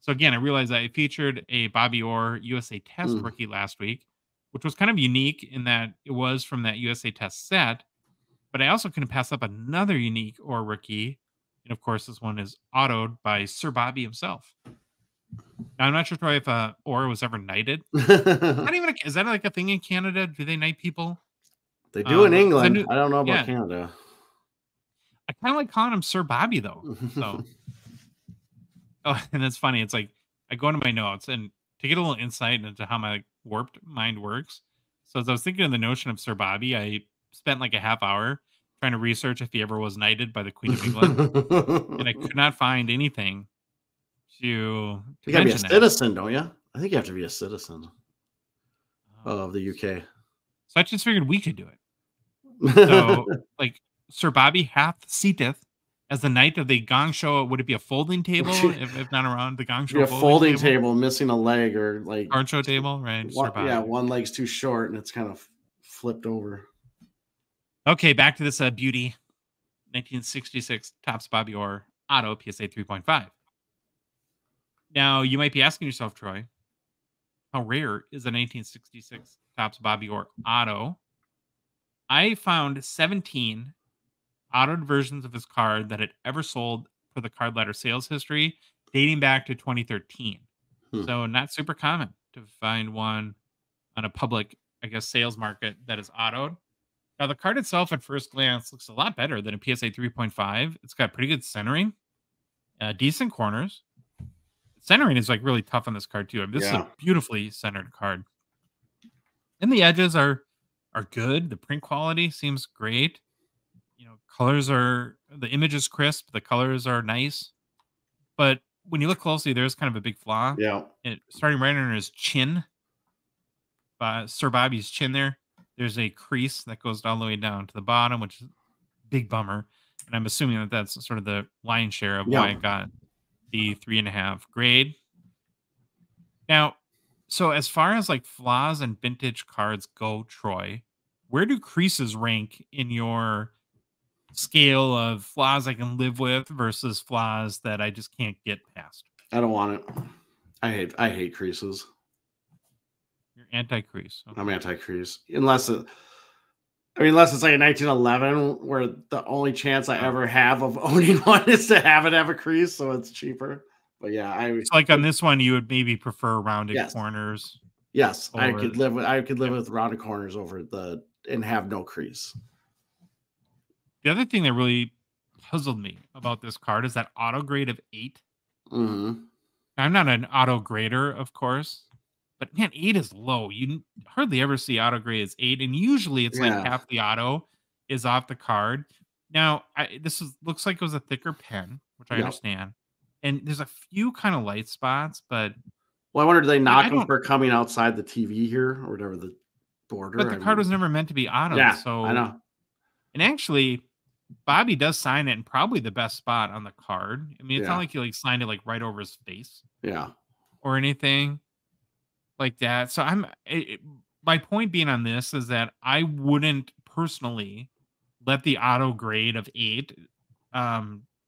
So again, I realized I featured a Bobby Orr USA Test rookie last week, which was kind of unique in that it was from that USA Test set. But I also couldn't pass up another unique Orr rookie. And of course, this one is autoed by Sir Bobby himself. Now, I'm not sure, Troy, if Orr was ever knighted. Not even is that like a thing in Canada? Do they knight people? They do in England. I don't know about Canada. I kind of like calling him Sir Bobby, though. So, oh, and that's funny. It's like I go into my notes and to get a little insight into how my warped mind works. So as I was thinking of the notion of Sir Bobby, I spent like a half hour trying to research if he ever was knighted by the Queen of England, and I could not find anything to you gotta be a citizen, don't you? I think you have to be a citizen of the UK. So I just figured we could do it. So like. Sir Bobby hath seateth as the knight of the gong show. Would it be a folding table if not around the gong show? A folding table missing a leg or like card show table, right? One, one leg's too short and it's kind of flipped over. Okay, back to this beauty. 1966 Topps Bobby Orr auto PSA 3.5. Now you might be asking yourself, Troy, how rare is a 1966 Topps Bobby Orr auto? I found 17 autoed versions of this card that had ever sold for the Card Ladder sales history dating back to 2013. So not super common to find one on a public, I guess, sales market that is autoed. Now the card itself at first glance looks a lot better than a PSA 3.5. It's got pretty good centering, decent corners. Centering is like really tough on this card too. I mean, this is a beautifully centered card. And the edges are good. The print quality seems great. You know, colors are, the image is crisp, the colors are nice, but when you look closely, there's kind of a big flaw. Yeah, starting right under his chin, Sir Bobby's chin there. There's a crease that goes all the way down to the bottom, which is a big bummer. And I'm assuming that that's sort of the lion's share of why it got the 3.5 grade. Now, so as far as like flaws and vintage cards go, Troy, where do creases rank in your scale of flaws I can live with versus flaws that I just can't get past? I don't want it. I hate creases. You're anti-crease. Okay. I'm anti-crease. Unless it's like a 1911 where the only chance I ever have of owning one is to have it have a crease, so it's cheaper. But yeah, it's like on this one you would maybe prefer rounded corners. Yes, I could live with rounded corners over and have no crease. The other thing that really puzzled me about this card is that auto grade of 8. Mm-hmm. I'm not an auto grader, of course, but man, 8 is low. You hardly ever see auto grade as 8, and usually it's like half the auto is off the card. Now, this looks like it was a thicker pen, which I understand, and there's a few kind of light spots, but well, I wonder, do they knock them for coming outside the TV here or whatever the border? But the card was never meant to be on them. Yeah, so I know. And actually, Bobby does sign it in probably the best spot on the card. I mean, it's not like he like signed it like right over his face, or anything like that. So I'm my point being on this is that I wouldn't personally let the auto grade of 8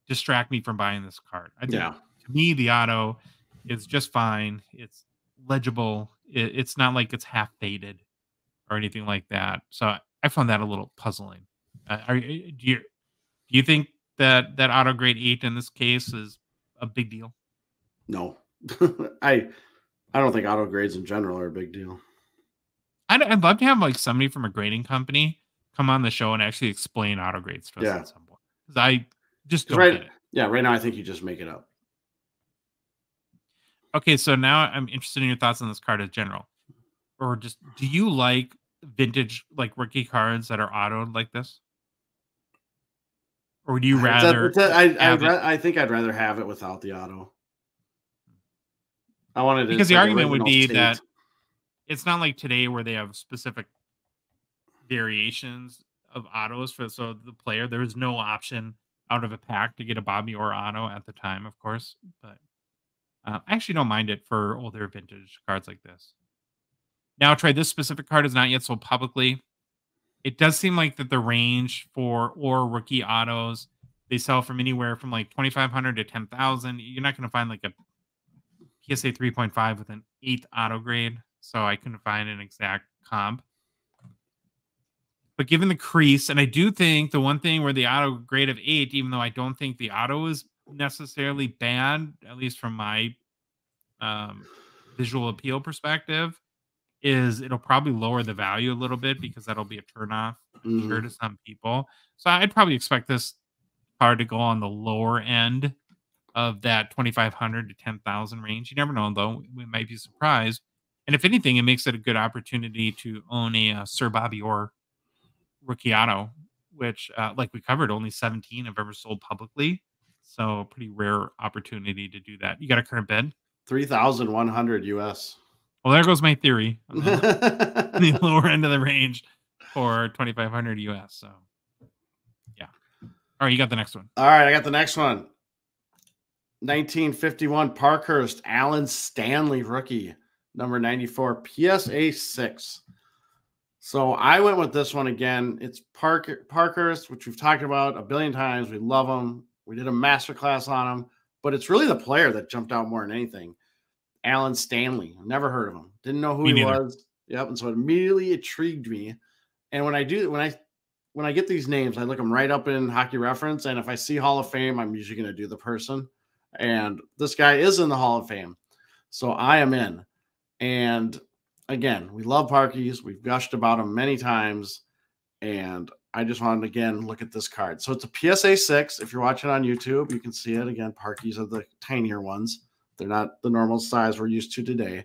distract me from buying this card. I think to me the auto is just fine. It's legible. It's not like it's half faded or anything like that. So I found that a little puzzling. Do you think that auto grade 8 in this case is a big deal? No, I don't think auto grades in general are a big deal. I'd love to have like somebody from a grading company come on the show and actually explain auto grades to us at some point. Because I just don't get it. Yeah, right now I think you just make it up. Okay, so now I'm interested in your thoughts on this card as general, or just do you like vintage like rookie cards that are autoed like this? Or do you rather? I think I'd rather have it without the auto. I wanted to, because the argument would be that it's not like today where they have specific variations of autos for so the player. There was no option out of a pack to get a Bobby or auto at the time, of course. But I actually don't mind it for older vintage cards like this. Now, trade this specific card is not yet sold publicly. It does seem like that the range for or rookie autos, they sell from anywhere from like 2,500 to 10,000. You're not going to find like a PSA 3.5 with an 8 auto grade. So I couldn't find an exact comp. But given the crease, and I do think the one thing where the auto grade of 8, even though I don't think the auto is necessarily bad, at least from my visual appeal perspective, is it'll probably lower the value a little bit because that'll be a turnoff, I'm sure, to some people. So I'd probably expect this card to go on the lower end of that 2,500 to 10,000 range. You never know, though. We might be surprised. And if anything, it makes it a good opportunity to own a Sir Bobby Orr rookie auto, which, like we covered, only 17 have ever sold publicly. So pretty rare opportunity to do that. You got a current bid? 3,100 US. Well, there goes my theory on the, the lower end of the range for 2,500 US. So, yeah. All right, you got the next one. All right, I got the next one. 1951 Parkhurst Alan Stanley rookie, number 94, PSA 6. So I went with this one again. It's Parkhurst, which we've talked about a billion times. We love him. We did a masterclass on him, but it's really the player that jumped out more than anything. Alan Stanley. Never heard of him. Didn't know who he was. Yep. And so it immediately intrigued me. And when I do, when I get these names, I look them right up in Hockey Reference. And if I see Hall of Fame, I'm usually going to do the person. And this guy is in the Hall of Fame. So I am in. And again, we love Parkies. We've gushed about him many times. And I just wanted to, again, look at this card. So it's a PSA 6. If you're watching on YouTube, you can see it. Again, Parkies are the tinier ones. They're not the normal size we're used to today.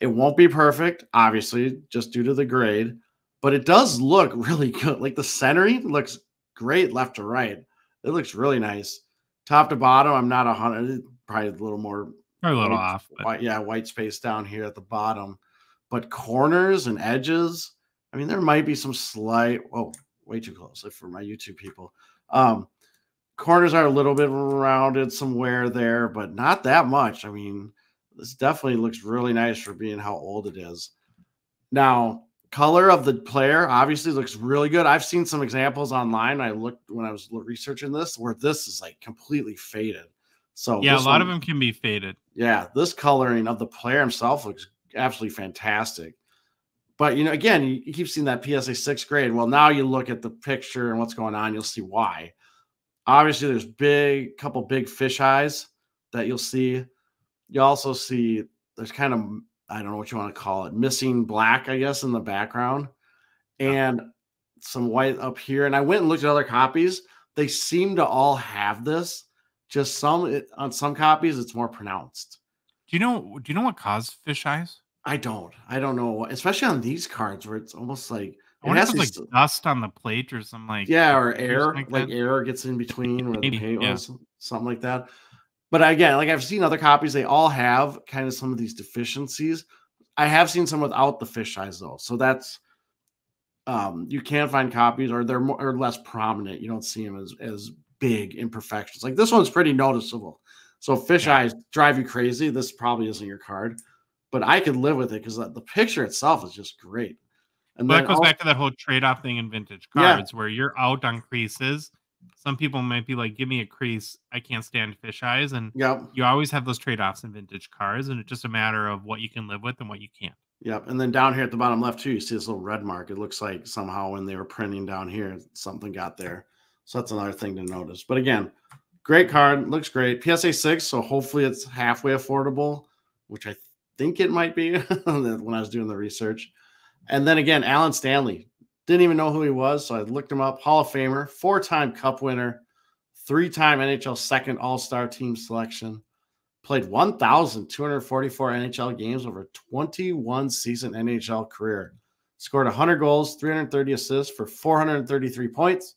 It won't be perfect, obviously, just due to the grade. But it does look really good. Like the centering looks great left to right. It looks really nice. Top to bottom, I'm not 100. Probably a little more. Probably a little off. But yeah, white space down here at the bottom. But corners and edges, I mean, there might be some slight. Oh, way too close for my YouTube people. Corners are a little bit rounded, some wear there, but not that much. I mean, this definitely looks really nice for being how old it is. Now, color of the player obviously looks really good. I've seen some examples online. I looked when I was researching this where this is like completely faded. So yeah, a lot of them can be faded. Yeah, this coloring of the player himself looks absolutely fantastic. But, you know, again, you keep seeing that PSA 6 grade. Well, now you look at the picture and what's going on, you'll see why. Obviously, there's a couple big fish eyes that you'll see. You also see there's kind of, I don't know what you want to call it, missing black, I guess, in the background. And some white up here. And I went and looked at other copies. They seem to all have this. Just on some copies, it's more pronounced. Do you know what caused fish eyes? I don't know. Especially on these cards where it's almost like, I wonder if it's like dust on the plate or something like, yeah, or air, like air gets in between, or the paint, or something like that. But again, like I've seen other copies, they all have kind of some of these deficiencies. I have seen some without the fish eyes though, so that's you can find copies, or they're more or less prominent. You don't see them as big imperfections. Like this one's pretty noticeable. So fish eyes drive you crazy. This probably isn't your card, but I could live with it because the picture itself is just great. And well, that goes back to that whole trade-off thing in vintage cards where you're out on creases. Some people might be like, give me a crease. I can't stand fish eyes. And you always have those trade-offs in vintage cards, and it's just a matter of what you can live with and what you can't. Yep. And then down here at the bottom left too, you see this little red mark. It looks like somehow when they were printing down here, something got there. So that's another thing to notice. But again, great card. Looks great. PSA 6. So hopefully it's halfway affordable, which I think it might be when I was doing the research. And then again, Alan Stanley. Didn't even know who he was, so I looked him up. Hall of Famer, four-time Cup winner, three-time NHL second All-Star team selection. Played 1,244 NHL games over a 21-season NHL career. Scored 100 goals, 330 assists for 433 points.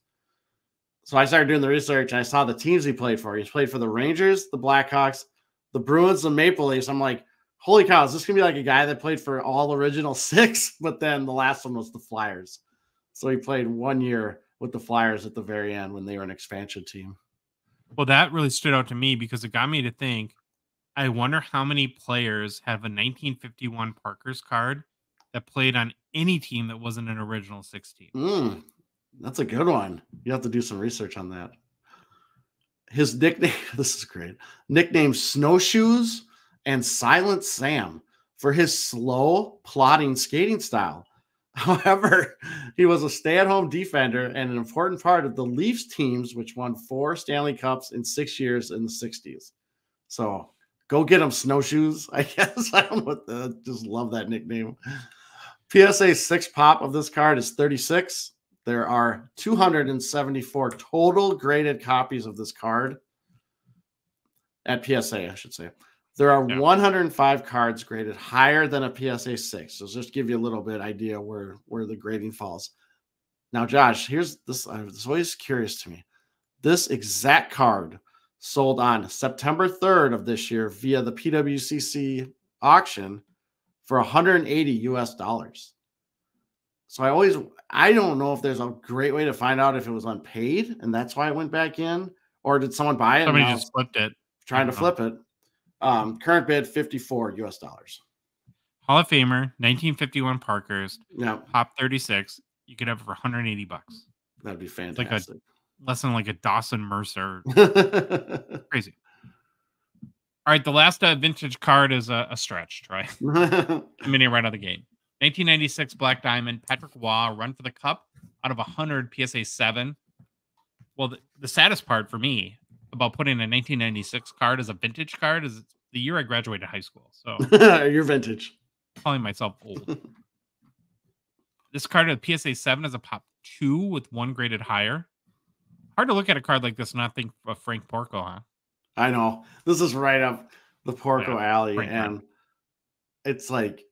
So I started doing the research, and I saw the teams he played for. He's played for the Rangers, the Blackhawks, the Bruins, the Maple Leafs. I'm like, holy cow, is this going to be like a guy that played for all original six? But then the last one was the Flyers. So he played 1 year with the Flyers at the very end when they were an expansion team. Well, that really stood out to me because it got me to think, I wonder how many players have a 1951 Parkers card that played on any team that wasn't an original 16. That's a good one. You have to do some research on that. His nickname, this is great, nickname Snowshoes and Silent Sam for his slow, plodding skating style. However, he was a stay-at-home defender and an important part of the Leafs teams, which won 4 Stanley Cups in 6 years in the 60s. So go get him, Snowshoes, I guess. I don't know what the, just love that nickname. PSA 6 pop of this card is 36. There are 274 total graded copies of this card at PSA, I should say. There are 105 cards graded higher than a PSA 6. So just give you a little bit idea where the grading falls. Now, Josh, here's this. It's always curious to me. This exact card sold on September 3rd of this year via the PWCC auction for $180 US. So I don't know if there's a great way to find out if it was unpaid and that's why it went back in, or did someone buy it? Somebody just flipped it. Trying to flip it. Current bid $54 US. Hall of Famer, 1951 Parkers, Pop 36. You could have it for $180. That'd be fantastic. Like a, less than like a Dawson Mercer. Crazy. All right, the last vintage card is a stretch, right? I'm in here right out of the gate. 1996 Black Diamond, Patrick Roy, run for the cup out of 100 PSA 7. Well, the saddest part for me about putting a 1996 card as a vintage card is the year I graduated high school. So you're vintage. Calling myself old. This card at PSA 7 is a pop 2 with 1 graded higher. Hard to look at a card like this and not think of Frank Porco, huh? I know. This is right up the Porco alley. Frank and Frank. It's like,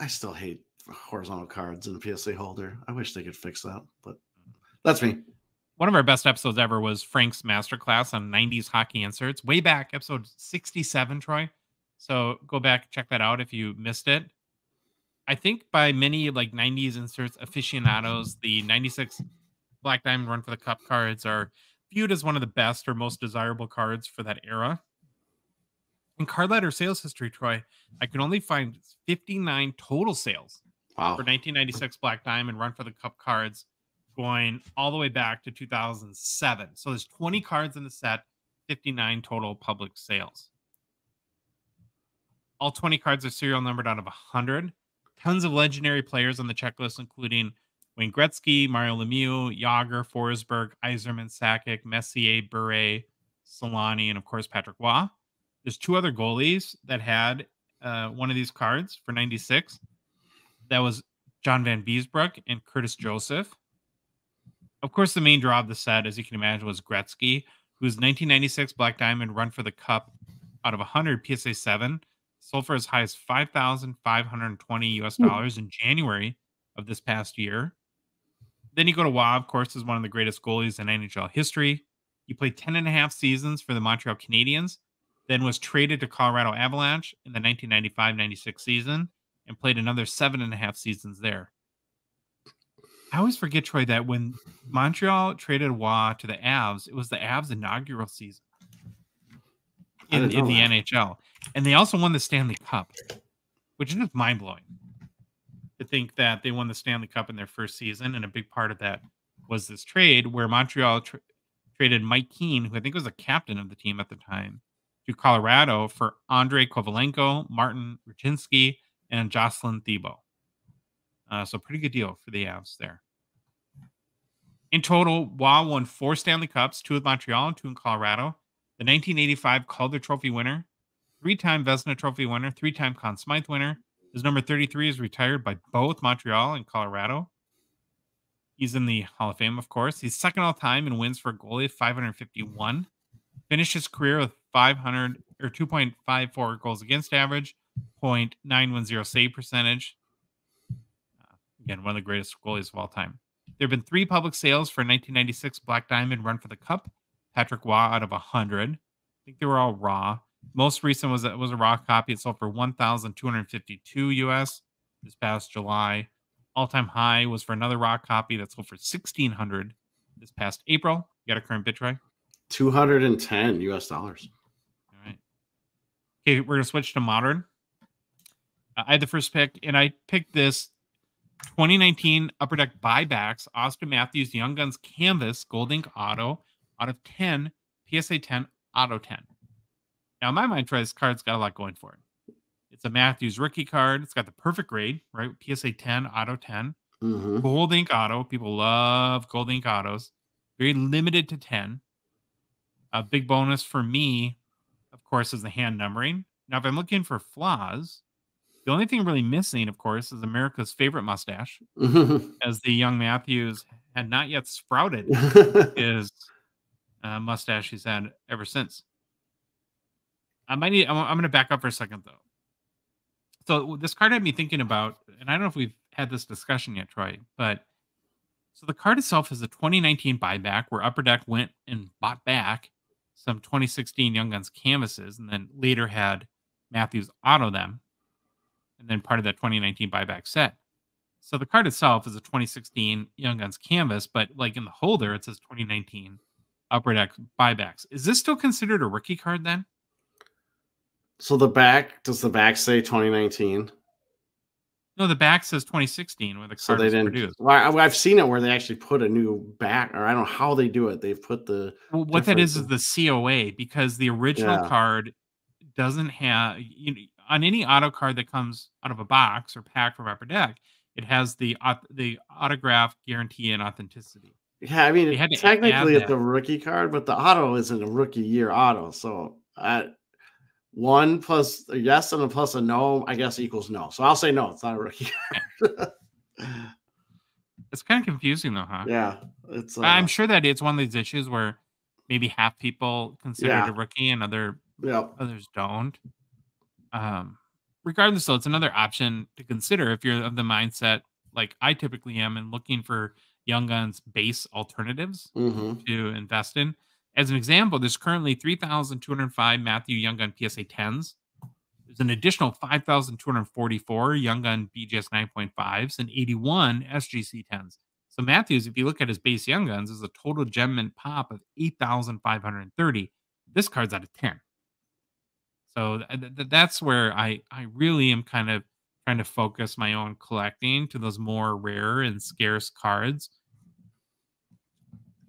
I still hate horizontal cards in the PSA holder. I wish they could fix that, but that's me. One of our best episodes ever was Frank's masterclass on 90s hockey inserts, way back, episode 67, Troy. So go back, check that out if you missed it. I think by many like 90s inserts aficionados, the 96 Black Diamond Run for the Cup cards are viewed as one of the best or most desirable cards for that era. In Card Ladder sales history, Troy, I could only find 59 total sales for 1996 Black Diamond Run for the Cup cards, going all the way back to 2007. So there's 20 cards in the set, 59 total public sales. All 20 cards are serial numbered out of 100. Tons of legendary players on the checklist, including Wayne Gretzky, Mario Lemieux, Jagr, Forsberg, Yzerman, Sakic, Messier, Bure, Solani, and of course, Patrick Roy. There's 2 other goalies that had one of these cards for 96. That was John Vanbiesbrook and Curtis Joseph. Of course, the main draw of the set, as you can imagine, was Gretzky, whose 1996 Black Diamond Run for the Cup out of 100 PSA 7 sold for as high as $5,520 US in January of this past year. Then you go to Roy, of course, is one of the greatest goalies in NHL history. He played 10 and a half seasons for the Montreal Canadiens then was traded to Colorado Avalanche in the 1995-96 season and played another 7.5 seasons there. I always forget, Troy, that when Montreal traded Waugh to the Avs, it was the Avs' inaugural season in the NHL. And they also won the Stanley Cup, which is just mind-blowing to think that they won the Stanley Cup in their first season, and a big part of that was this trade where Montreal traded Mike Keane, who I think was the captain of the team at the time, to Colorado for Andrei Kovalenko, Martin Ruchinski, and Jocelyn Thibault. So pretty good deal for the Avs there. In total, Waugh won 4 Stanley Cups, 2 with Montreal and 2 in Colorado. The 1985 Calder Trophy winner, 3-time Vezina Trophy winner, 3-time Conn Smythe winner. His number 33 is retired by both Montreal and Colorado. He's in the Hall of Fame, of course. He's second all-time in wins for a goalie, 551. Finished his career with 2.54 goals against average, .910 save percentage. Again, one of the greatest goalies of all time. There have been 3 public sales for 1996 Black Diamond Run for the Cup. Patrick Waugh out of 100. I think they were all raw. Most recent was a raw copy. It sold for $1,252 US this past July. All-time high was for another raw copy that sold for $1,600 this past April. You got a current bid, Troy? $210 US. All right. Okay, we're gonna switch to modern. I had the first pick, and I picked this 2019 Upper Deck buybacks Austin Matthews Young Guns Canvas Gold Ink Auto out of 10 PSA 10 Auto 10. Now, in my mind, Troy, this card's got a lot going for it. It's a Matthews rookie card. It's got the perfect grade, right? PSA 10 Auto 10. Mm-hmm. Gold Ink Auto. People love Gold Ink Autos. Very limited to 10. A big bonus for me, of course, is the hand numbering. Now, if I'm looking for flaws, the only thing really missing, of course, is America's favorite mustache, as the young Matthews had not yet sprouted his mustache he's had ever since. I'm going to back up for a second, though. So this card had me thinking about, and I don't know if we've had this discussion yet, Troy, but so the card itself is a 2019 buyback where Upper Deck went and bought back some 2016 Young Guns canvases, and then later had Matthews auto them, and then part of that 2019 buyback set. So the card itself is a 2016 Young Guns canvas, but like in the holder, it says 2019 Upper Deck buybacks. Is this still considered a rookie card then? So the back, does the back say 2019? No, the back says 2016 where the card was produced. Well, I've seen it where they actually put a new back, or I don't know how they do it. They've put the... Well, what that is the COA, because the original card doesn't have... on any auto card that comes out of a box or pack from Upper Deck, it has the autograph guarantee and authenticity. Yeah, I mean, technically it's a rookie card, but the auto isn't a rookie year auto. So one plus a yes and a plus a no, I guess, equals no. So I'll say no, it's not a rookie card. It's kind of confusing, though, huh? Yeah. It's. I'm sure that it's one of these issues where maybe half people consider it a rookie and others don't. Regardless, though, it's another option to consider if you're of the mindset, like I typically am, and looking for Young Guns base alternatives to invest in. As an example, there's currently 3,205 Matthew Young Gun PSA 10s. There's an additional 5,244 Young Gun BGS 9.5s and 81 SGC 10s. So Matthews, if you look at his base Young Guns, is a total gem and pop of 8,530. This card's out of 10. So that's where I really am kind of trying to focus my own collecting to those more rare and scarce cards.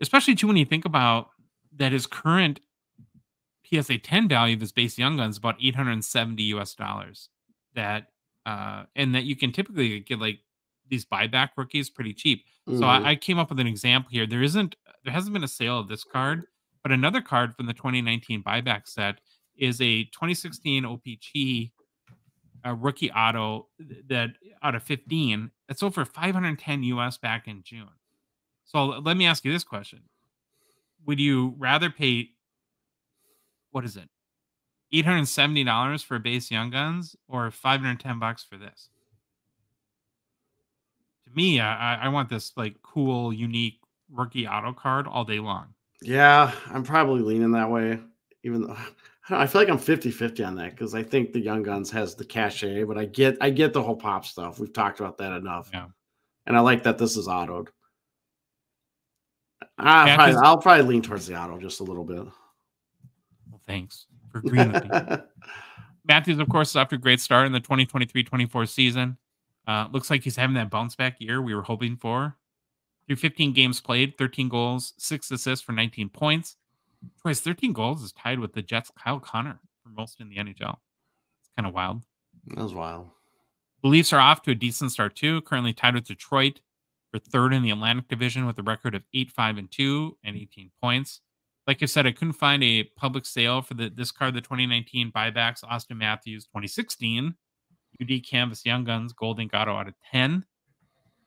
Especially, too, when you think about that his current PSA 10 value of his base Young Guns is about $870 US. And that you can typically get like these buyback rookies pretty cheap. Mm-hmm. So I came up with an example here. There hasn't been a sale of this card, but another card from the 2019 buyback set is a 2016 OPG rookie auto that out of 15 that's sold for $510 US back in June. So let me ask you this question: would you rather pay $870 for base Young Guns or $510 for this? To me, I want this like cool, unique rookie auto card all day long. Yeah, I'm probably leaning that way. Even though I feel like I'm 50-50 on that because I think the Young Guns has the cachet, but I get the whole pop stuff. We've talked about that enough. Yeah. And I like that this is autoed. I'll probably lean towards the auto just a little bit. Well, thanks for agreeing with me. Matthews, of course, is off to a great start in the 2023-24 season. Looks like he's having that bounce back year we were hoping for. Through 15 games played, 13 goals, 6 assists for 19 points. Twice 13 goals is tied with the Jets' Kyle Connor for most in the NHL. It's kind of wild. That was wild. The Leafs are off to a decent start, too. Currently tied with Detroit for third in the Atlantic Division with a record of 8-5-2 and 18 points. Like I said, I couldn't find a public sale for this card, the 2019 buybacks, Austin Matthews, 2016, UD Canvas Young Guns, Gold Ink Auto out of 10.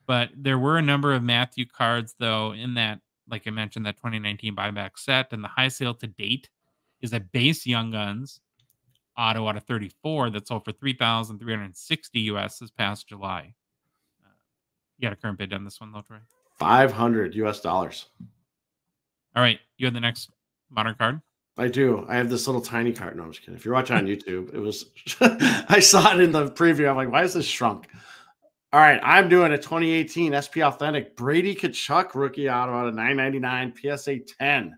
But there were a number of Matthew cards, though, in that, like I mentioned, that 2019 buyback set. And the high sale to date is a base Young Guns auto out of 34 that sold for $3,360 this past July. You got a current bid on this one, though, Troy? $500. All right, you have the next modern card? I do. I have this little tiny card. No, I'm just kidding. If you're watching on YouTube, it was I saw it in the preview. I'm like, why is this shrunk? All right, I'm doing a 2018 SP Authentic Brady Kachuk rookie auto out of $9.99 PSA 10.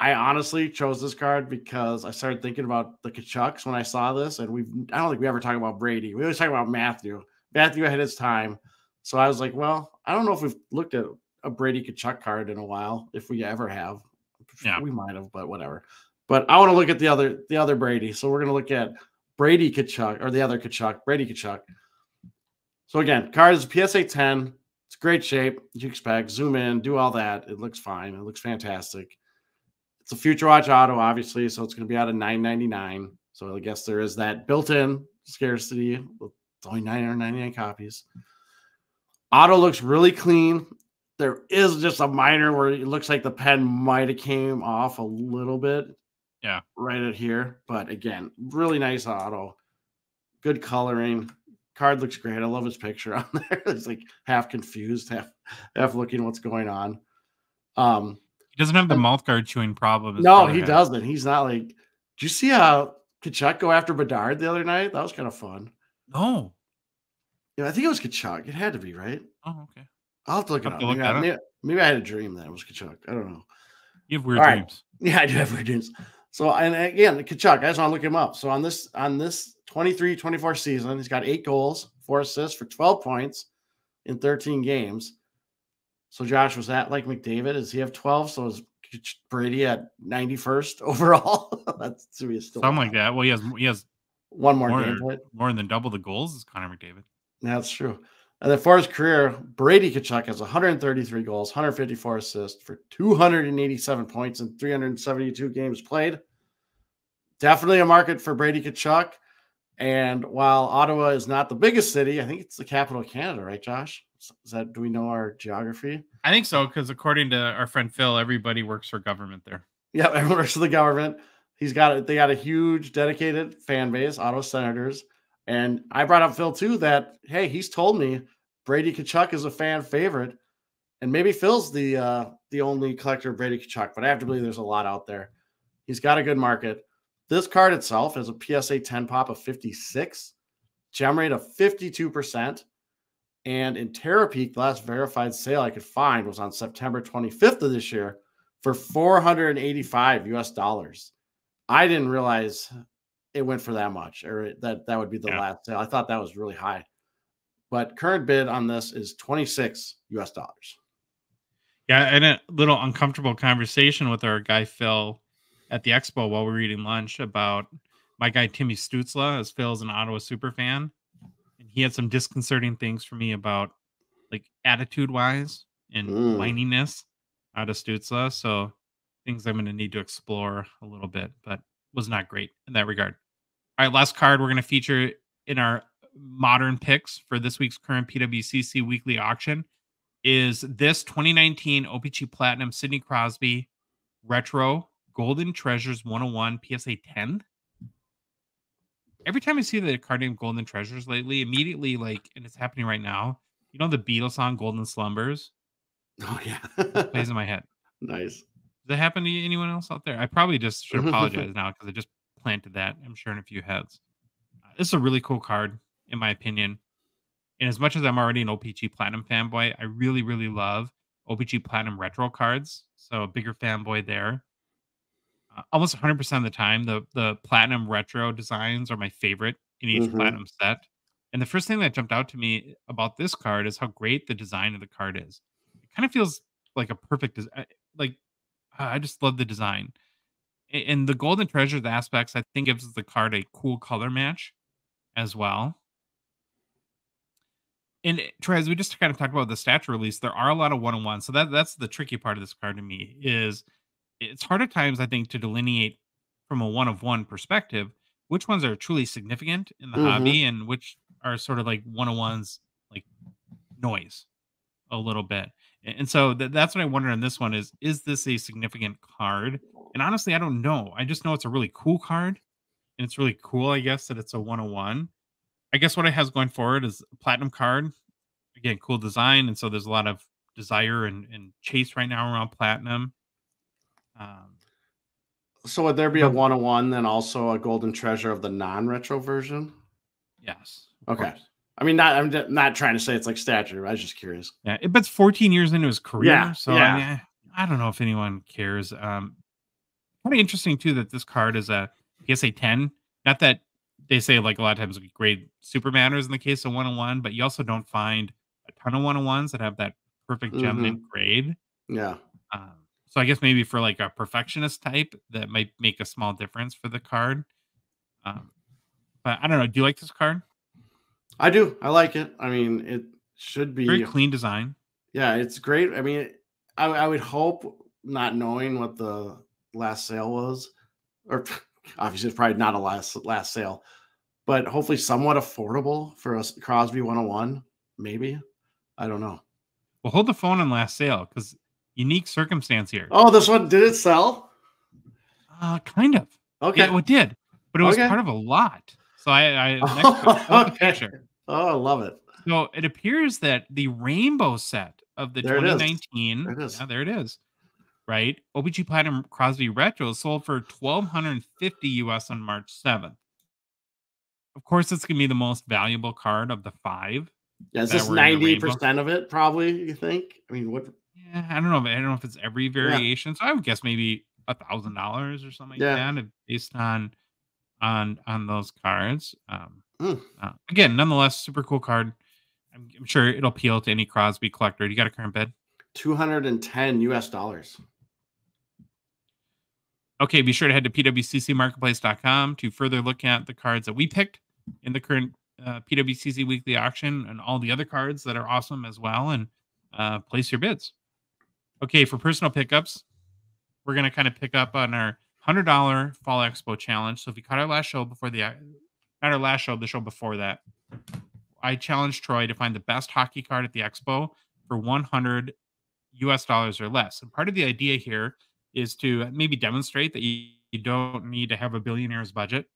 I honestly chose this card because I started thinking about the Kachuks when I saw this, and I don't think we ever talk about Brady. We always talk about Matthew. Matthew had his time. So I was like, well, I don't know if we've looked at a Brady Kachuk card in a while, if we ever have. Yeah. We might have, but whatever. But I want to look at the other Brady. So we're going to look at Brady Kachuk, or the other Kachuk, Brady Kachuk. So again, card is PSA 10. It's great shape. You expect. Zoom in, do all that. It looks fine. It looks fantastic. It's a Future Watch auto, obviously, so it's going to be out of $9.99. So I guess there is that built-in scarcity. It's only 999 copies. Auto looks really clean. There is just a minor where it looks like the pen might have came off a little bit. Yeah. Right at here. But again, really nice auto. Good coloring. Card looks great. I love his picture on there. It's like half confused, half looking what's going on. He doesn't have the mouth guard chewing problem. No, he doesn't. He's not like, do you see how Kachuk go after Bedard the other night? That was kind of fun. Oh. Yeah, I think it was Kachuk. It had to be, right? Oh, okay. I'll have to look it up. Maybe I had a dream that it was Kachuk. I don't know. You have weird dreams. Yeah, I do have weird dreams. So, and again, Kachuk, I just want to look him up. So on this 23-24 season, he's got 8 goals, 4 assists for 12 points in 13 games. So, Josh, was that like McDavid? Does he have 12? So is Brady at 91st overall? That's serious. Something like that. Well, he has one more game point. More than double the goals is Connor McDavid. That's true. And then for his career, Brady Kachuk has 133 goals, 154 assists for 287 points in 372 games played. Definitely a market for Brady Kachuk. And while Ottawa is not the biggest city, I think it's the capital of Canada, right, Josh? Is that, do we know our geography? I think so, because according to our friend Phil, everybody works for government there. Yeah, everyone works for the government. They got a huge dedicated fan base, Ottawa Senators. And I brought up Phil, too, that, hey, he's told me Brady Kachuk is a fan favorite. And maybe Phil's the only collector of Brady Kachuk, but I have to believe there's a lot out there. He's got a good market. This card itself is a PSA 10 pop of 56, gem rate of 52%. And in Terapeak, the last verified sale I could find was on September 25th of this year for $485. I didn't realize it went for that much, or that would be the last sale. I thought that was really high, but current bid on this is $26. Yeah. And a little uncomfortable conversation with our guy, Phil, at the expo while we were eating lunch about my guy, Timmy Stutzla, as Phil's an Ottawa super fan. And he had some disconcerting things for me about like attitude wise and whininess out of Stutzla. So things I'm going to need to explore a little bit, but was not great in that regard. All right, last card we're going to feature in our modern picks for this week's current PWCC weekly auction is this 2019 OPG Platinum Sydney Crosby Retro Golden Treasures 101 PSA 10. Every time I see the card named Golden Treasures lately, immediately, like, and it's happening right now, you know the Beatles song Golden Slumbers? Oh, yeah. Plays in my head. Nice. Does that happen to anyone else out there? I probably just should apologize now because I just planted that, I'm sure, in a few heads. This is a really cool card, in my opinion. And as much as I'm already an OPG Platinum fanboy, I really, really love OPG Platinum retro cards. So a bigger fanboy there. Almost 100% of the time, the Platinum retro designs are my favorite in each Platinum set. And the first thing that jumped out to me about this card is how great the design of the card is. It kind of feels like a perfect design. Like, I just love the design. And the golden treasure aspects, I think, gives the card a cool color match as well. And Troy, as we just kind of talked about the stature release, there are a lot of one-on-one. So that's the tricky part of this card to me, is it's hard at times, I think, to delineate from a one-of-one perspective which ones are truly significant in the hobby and which are sort of like one-on-ones, like noise a little bit. And so that's what I wonder on this one is this a significant card? And honestly, I don't know. I just know it's a really cool card. And it's really cool, I guess, that it's a 101. I guess what it has going forward is a platinum card. Again, cool design. And so there's a lot of desire and chase right now around platinum. So would there be a 101 then also a golden treasure of the non-retro version? Yes. Okay. Course. I mean, I'm not trying to say it's like stature. I was just curious. Yeah, but it's 14 years into his career. Yeah, so yeah. I mean, I don't know if anyone cares. Kind of interesting too that this card is a PSA 10. Not that they say like a lot of times grade super matters in the case of 101, but you also don't find a ton of 101s that have that perfect gem mint grade. Yeah. So I guess maybe for like a perfectionist type, that might make a small difference for the card. But I don't know. Do you like this card? I do. I like it. I mean, it should be very clean design. Yeah, it's great. I mean, I would hope, not knowing what the last sale was, or obviously it's probably not a last sale, but hopefully somewhat affordable for a Crosby 101. Maybe. I don't know. Well, hold the phone on last sale because unique circumstance here. Oh, this one did it sell? Kind of. Okay, yeah, it did, but it was part of a lot. So I next picture. Oh, I love it. So it appears that the rainbow set of the 2019, there it is, right? OPG Platinum Crosby Retro sold for $1,250 US on March 7th. Of course, it's going to be the most valuable card of the five. Yeah, is this 90% of it? Probably, you think? I mean, what? Yeah, I don't know. I don't know if it's every variation. Yeah. So I would guess maybe $1,000 or something like that, based on those cards. Again, nonetheless, super cool card. I'm sure it'll appeal to any Crosby collector. You got a current bid? $210 US. Okay, be sure to head to PWCCMarketplace.com to further look at the cards that we picked in the current PWCC weekly auction and all the other cards that are awesome as well, and place your bids. Okay, for personal pickups, we're going to kind of pick up on our $100 Fall Expo Challenge. So if you caught our last show before the show before that, I challenged Troy to find the best hockey card at the Expo for $100 US or less. And part of the idea here is to maybe demonstrate that you don't need to have a billionaire's budget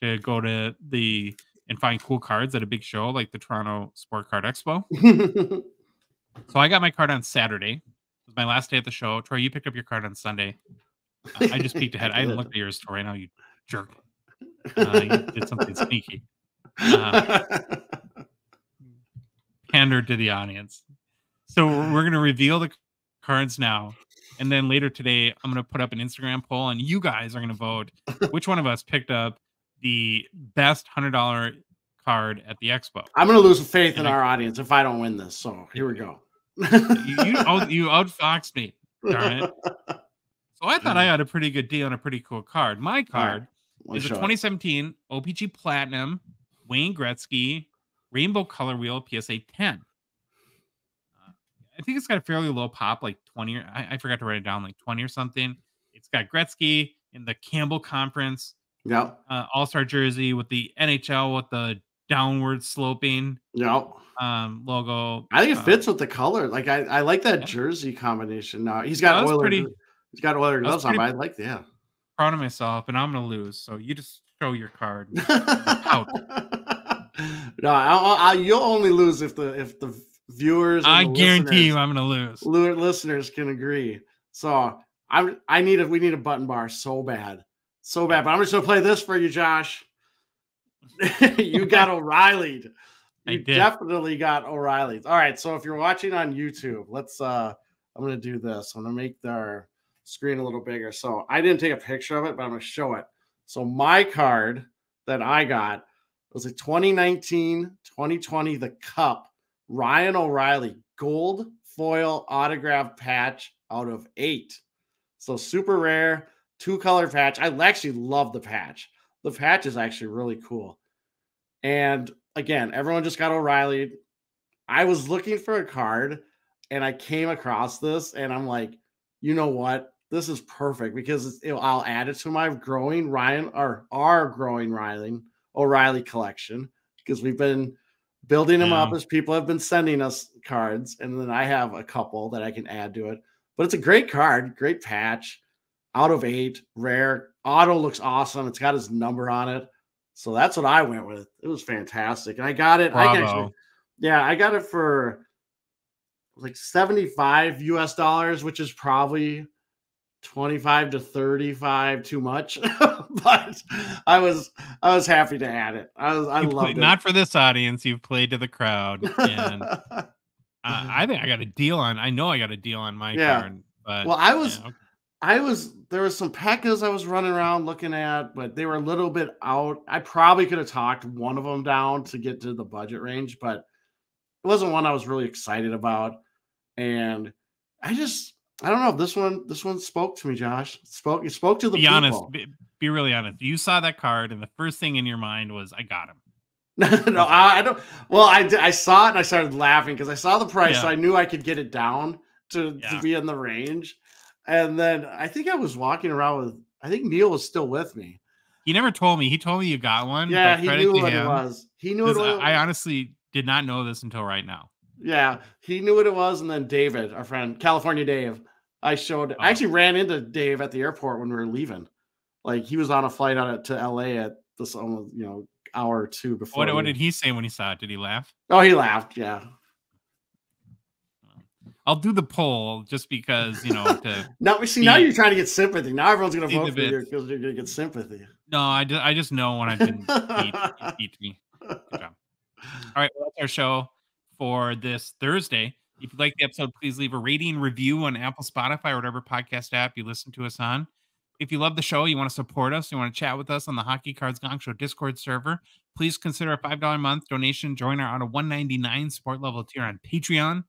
to go to and find cool cards at a big show like the Toronto Sport Card Expo. So I got my card on Saturday. It was my last day at the show. Troy, you picked up your card on Sunday. I just peeked ahead. I didn't look at yours, Troy. Now you jerk. You did something sneaky. Pandered to the audience. So we're going to reveal the cards now. And then later today, I'm going to put up an Instagram poll. And you guys are going to vote which one of us picked up the best $100 card at the Expo. I'm going to lose faith in our audience if I don't win this. So here we go. you outfoxed me. Darn it. So I thought I had a pretty good deal on a pretty cool card. My card is a 2017 OPG Platinum Wayne Gretzky Rainbow Color Wheel PSA 10. I think it's got a fairly low pop, like 20. I forgot to write it down, like 20 or something. It's got Gretzky in the Campbell Conference. Yeah. All-Star jersey with the NHL with the downward sloping logo. I think it fits with the color. Like I like that jersey combination. Now he's got Oilers. He's got Oilers gloves on, but I like that. Proud of myself, and I'm gonna lose. So you just show your card. Out. No, you'll only lose if the viewers. I guarantee you, I'm gonna lose. Listeners can agree. So We need a button bar so bad. But I'm just gonna play this for you, Josh. You got O'Reilly'd. You definitely got O'Reilly'd. All right. So if you're watching on YouTube, let's I'm gonna do this. I'm gonna make our screen a little bigger. So I didn't take a picture of it, but I'm gonna show it. So my card that I got was a 2019-2020 The Cup Ryan O'Reilly gold foil autograph patch out of 8. So super rare, 2-color patch. I actually love the patch. The patch is actually really cool. And again, everyone just got O'Reilly. I was looking for a card and I came across this and I'm like, you know what? This is perfect because I'll add it to my growing Ryan or our growing Ryan O'Reilly collection because we've been building them up as people have been sending us cards. And then I have a couple that I can add to it. But it's a great card, great patch, out of 8, rare. Auto looks awesome. It's got his number on it. So that's what I went with. It was fantastic. And I got it. Bravo. I got it for like $75 US, which is probably 25 to 35 too much. But I was happy to add it. I loved it. Not for this audience. You've played to the crowd. And I think I got a deal on. I know I got a deal on my card. But, well, there was some Pekkas I was running around looking at, but they were a little bit out. I probably could have talked one of them down to get to the budget range, but it wasn't one I was really excited about. And I don't know. This one spoke to me, Josh. It spoke to the people. Be really honest. You saw that card, and the first thing in your mind was, "I got him." No, I don't. Well, I saw it and I started laughing because I saw the price. Yeah. So I knew I could get it down to be in the range. And then I think I was walking around with, I think Neil was still with me. He never told me. He told me you got one. Yeah, he knew what it was. He knew what it was. I honestly did not know this until right now. Yeah, he knew what it was. And then David, our friend, California Dave, I actually ran into Dave at the airport when we were leaving. Like he was on a flight out to LA at this, hour or two before. What did he say when he saw it? Did he laugh? Oh, he laughed. Yeah. I'll do the poll just because, now you're trying to get sympathy. Now everyone's going to vote for you because you're going to get sympathy. No, I just know when I've been beat me. Good job. All right. Well, that's our show for this Thursday. If you like the episode, please leave a rating review on Apple, Spotify, or whatever podcast app you listen to us on. If you love the show, you want to support us, you want to chat with us on the Hockey Cards Gong Show Discord server, please consider a $5 a month donation. Join our $1.99 support level tier on Patreon.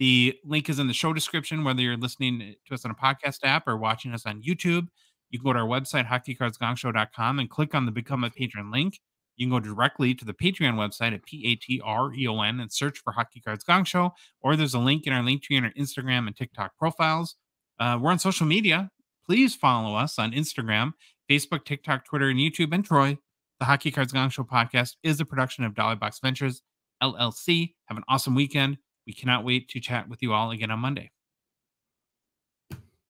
The link is in the show description, whether you're listening to us on a podcast app or watching us on YouTube. You can go to our website, hockeycardsgongshow.com, and click on the Become a Patron link. You can go directly to the Patreon website at Patreon and search for Hockey Cards Gong Show, or there's a link in our link tree in our Instagram and TikTok profiles. We're on social media. Please follow us on Instagram, Facebook, TikTok, Twitter, and YouTube. And Troy, the Hockey Cards Gong Show podcast is a production of Dollar Box Ventures, LLC. Have an awesome weekend. We cannot wait to chat with you all again on Monday.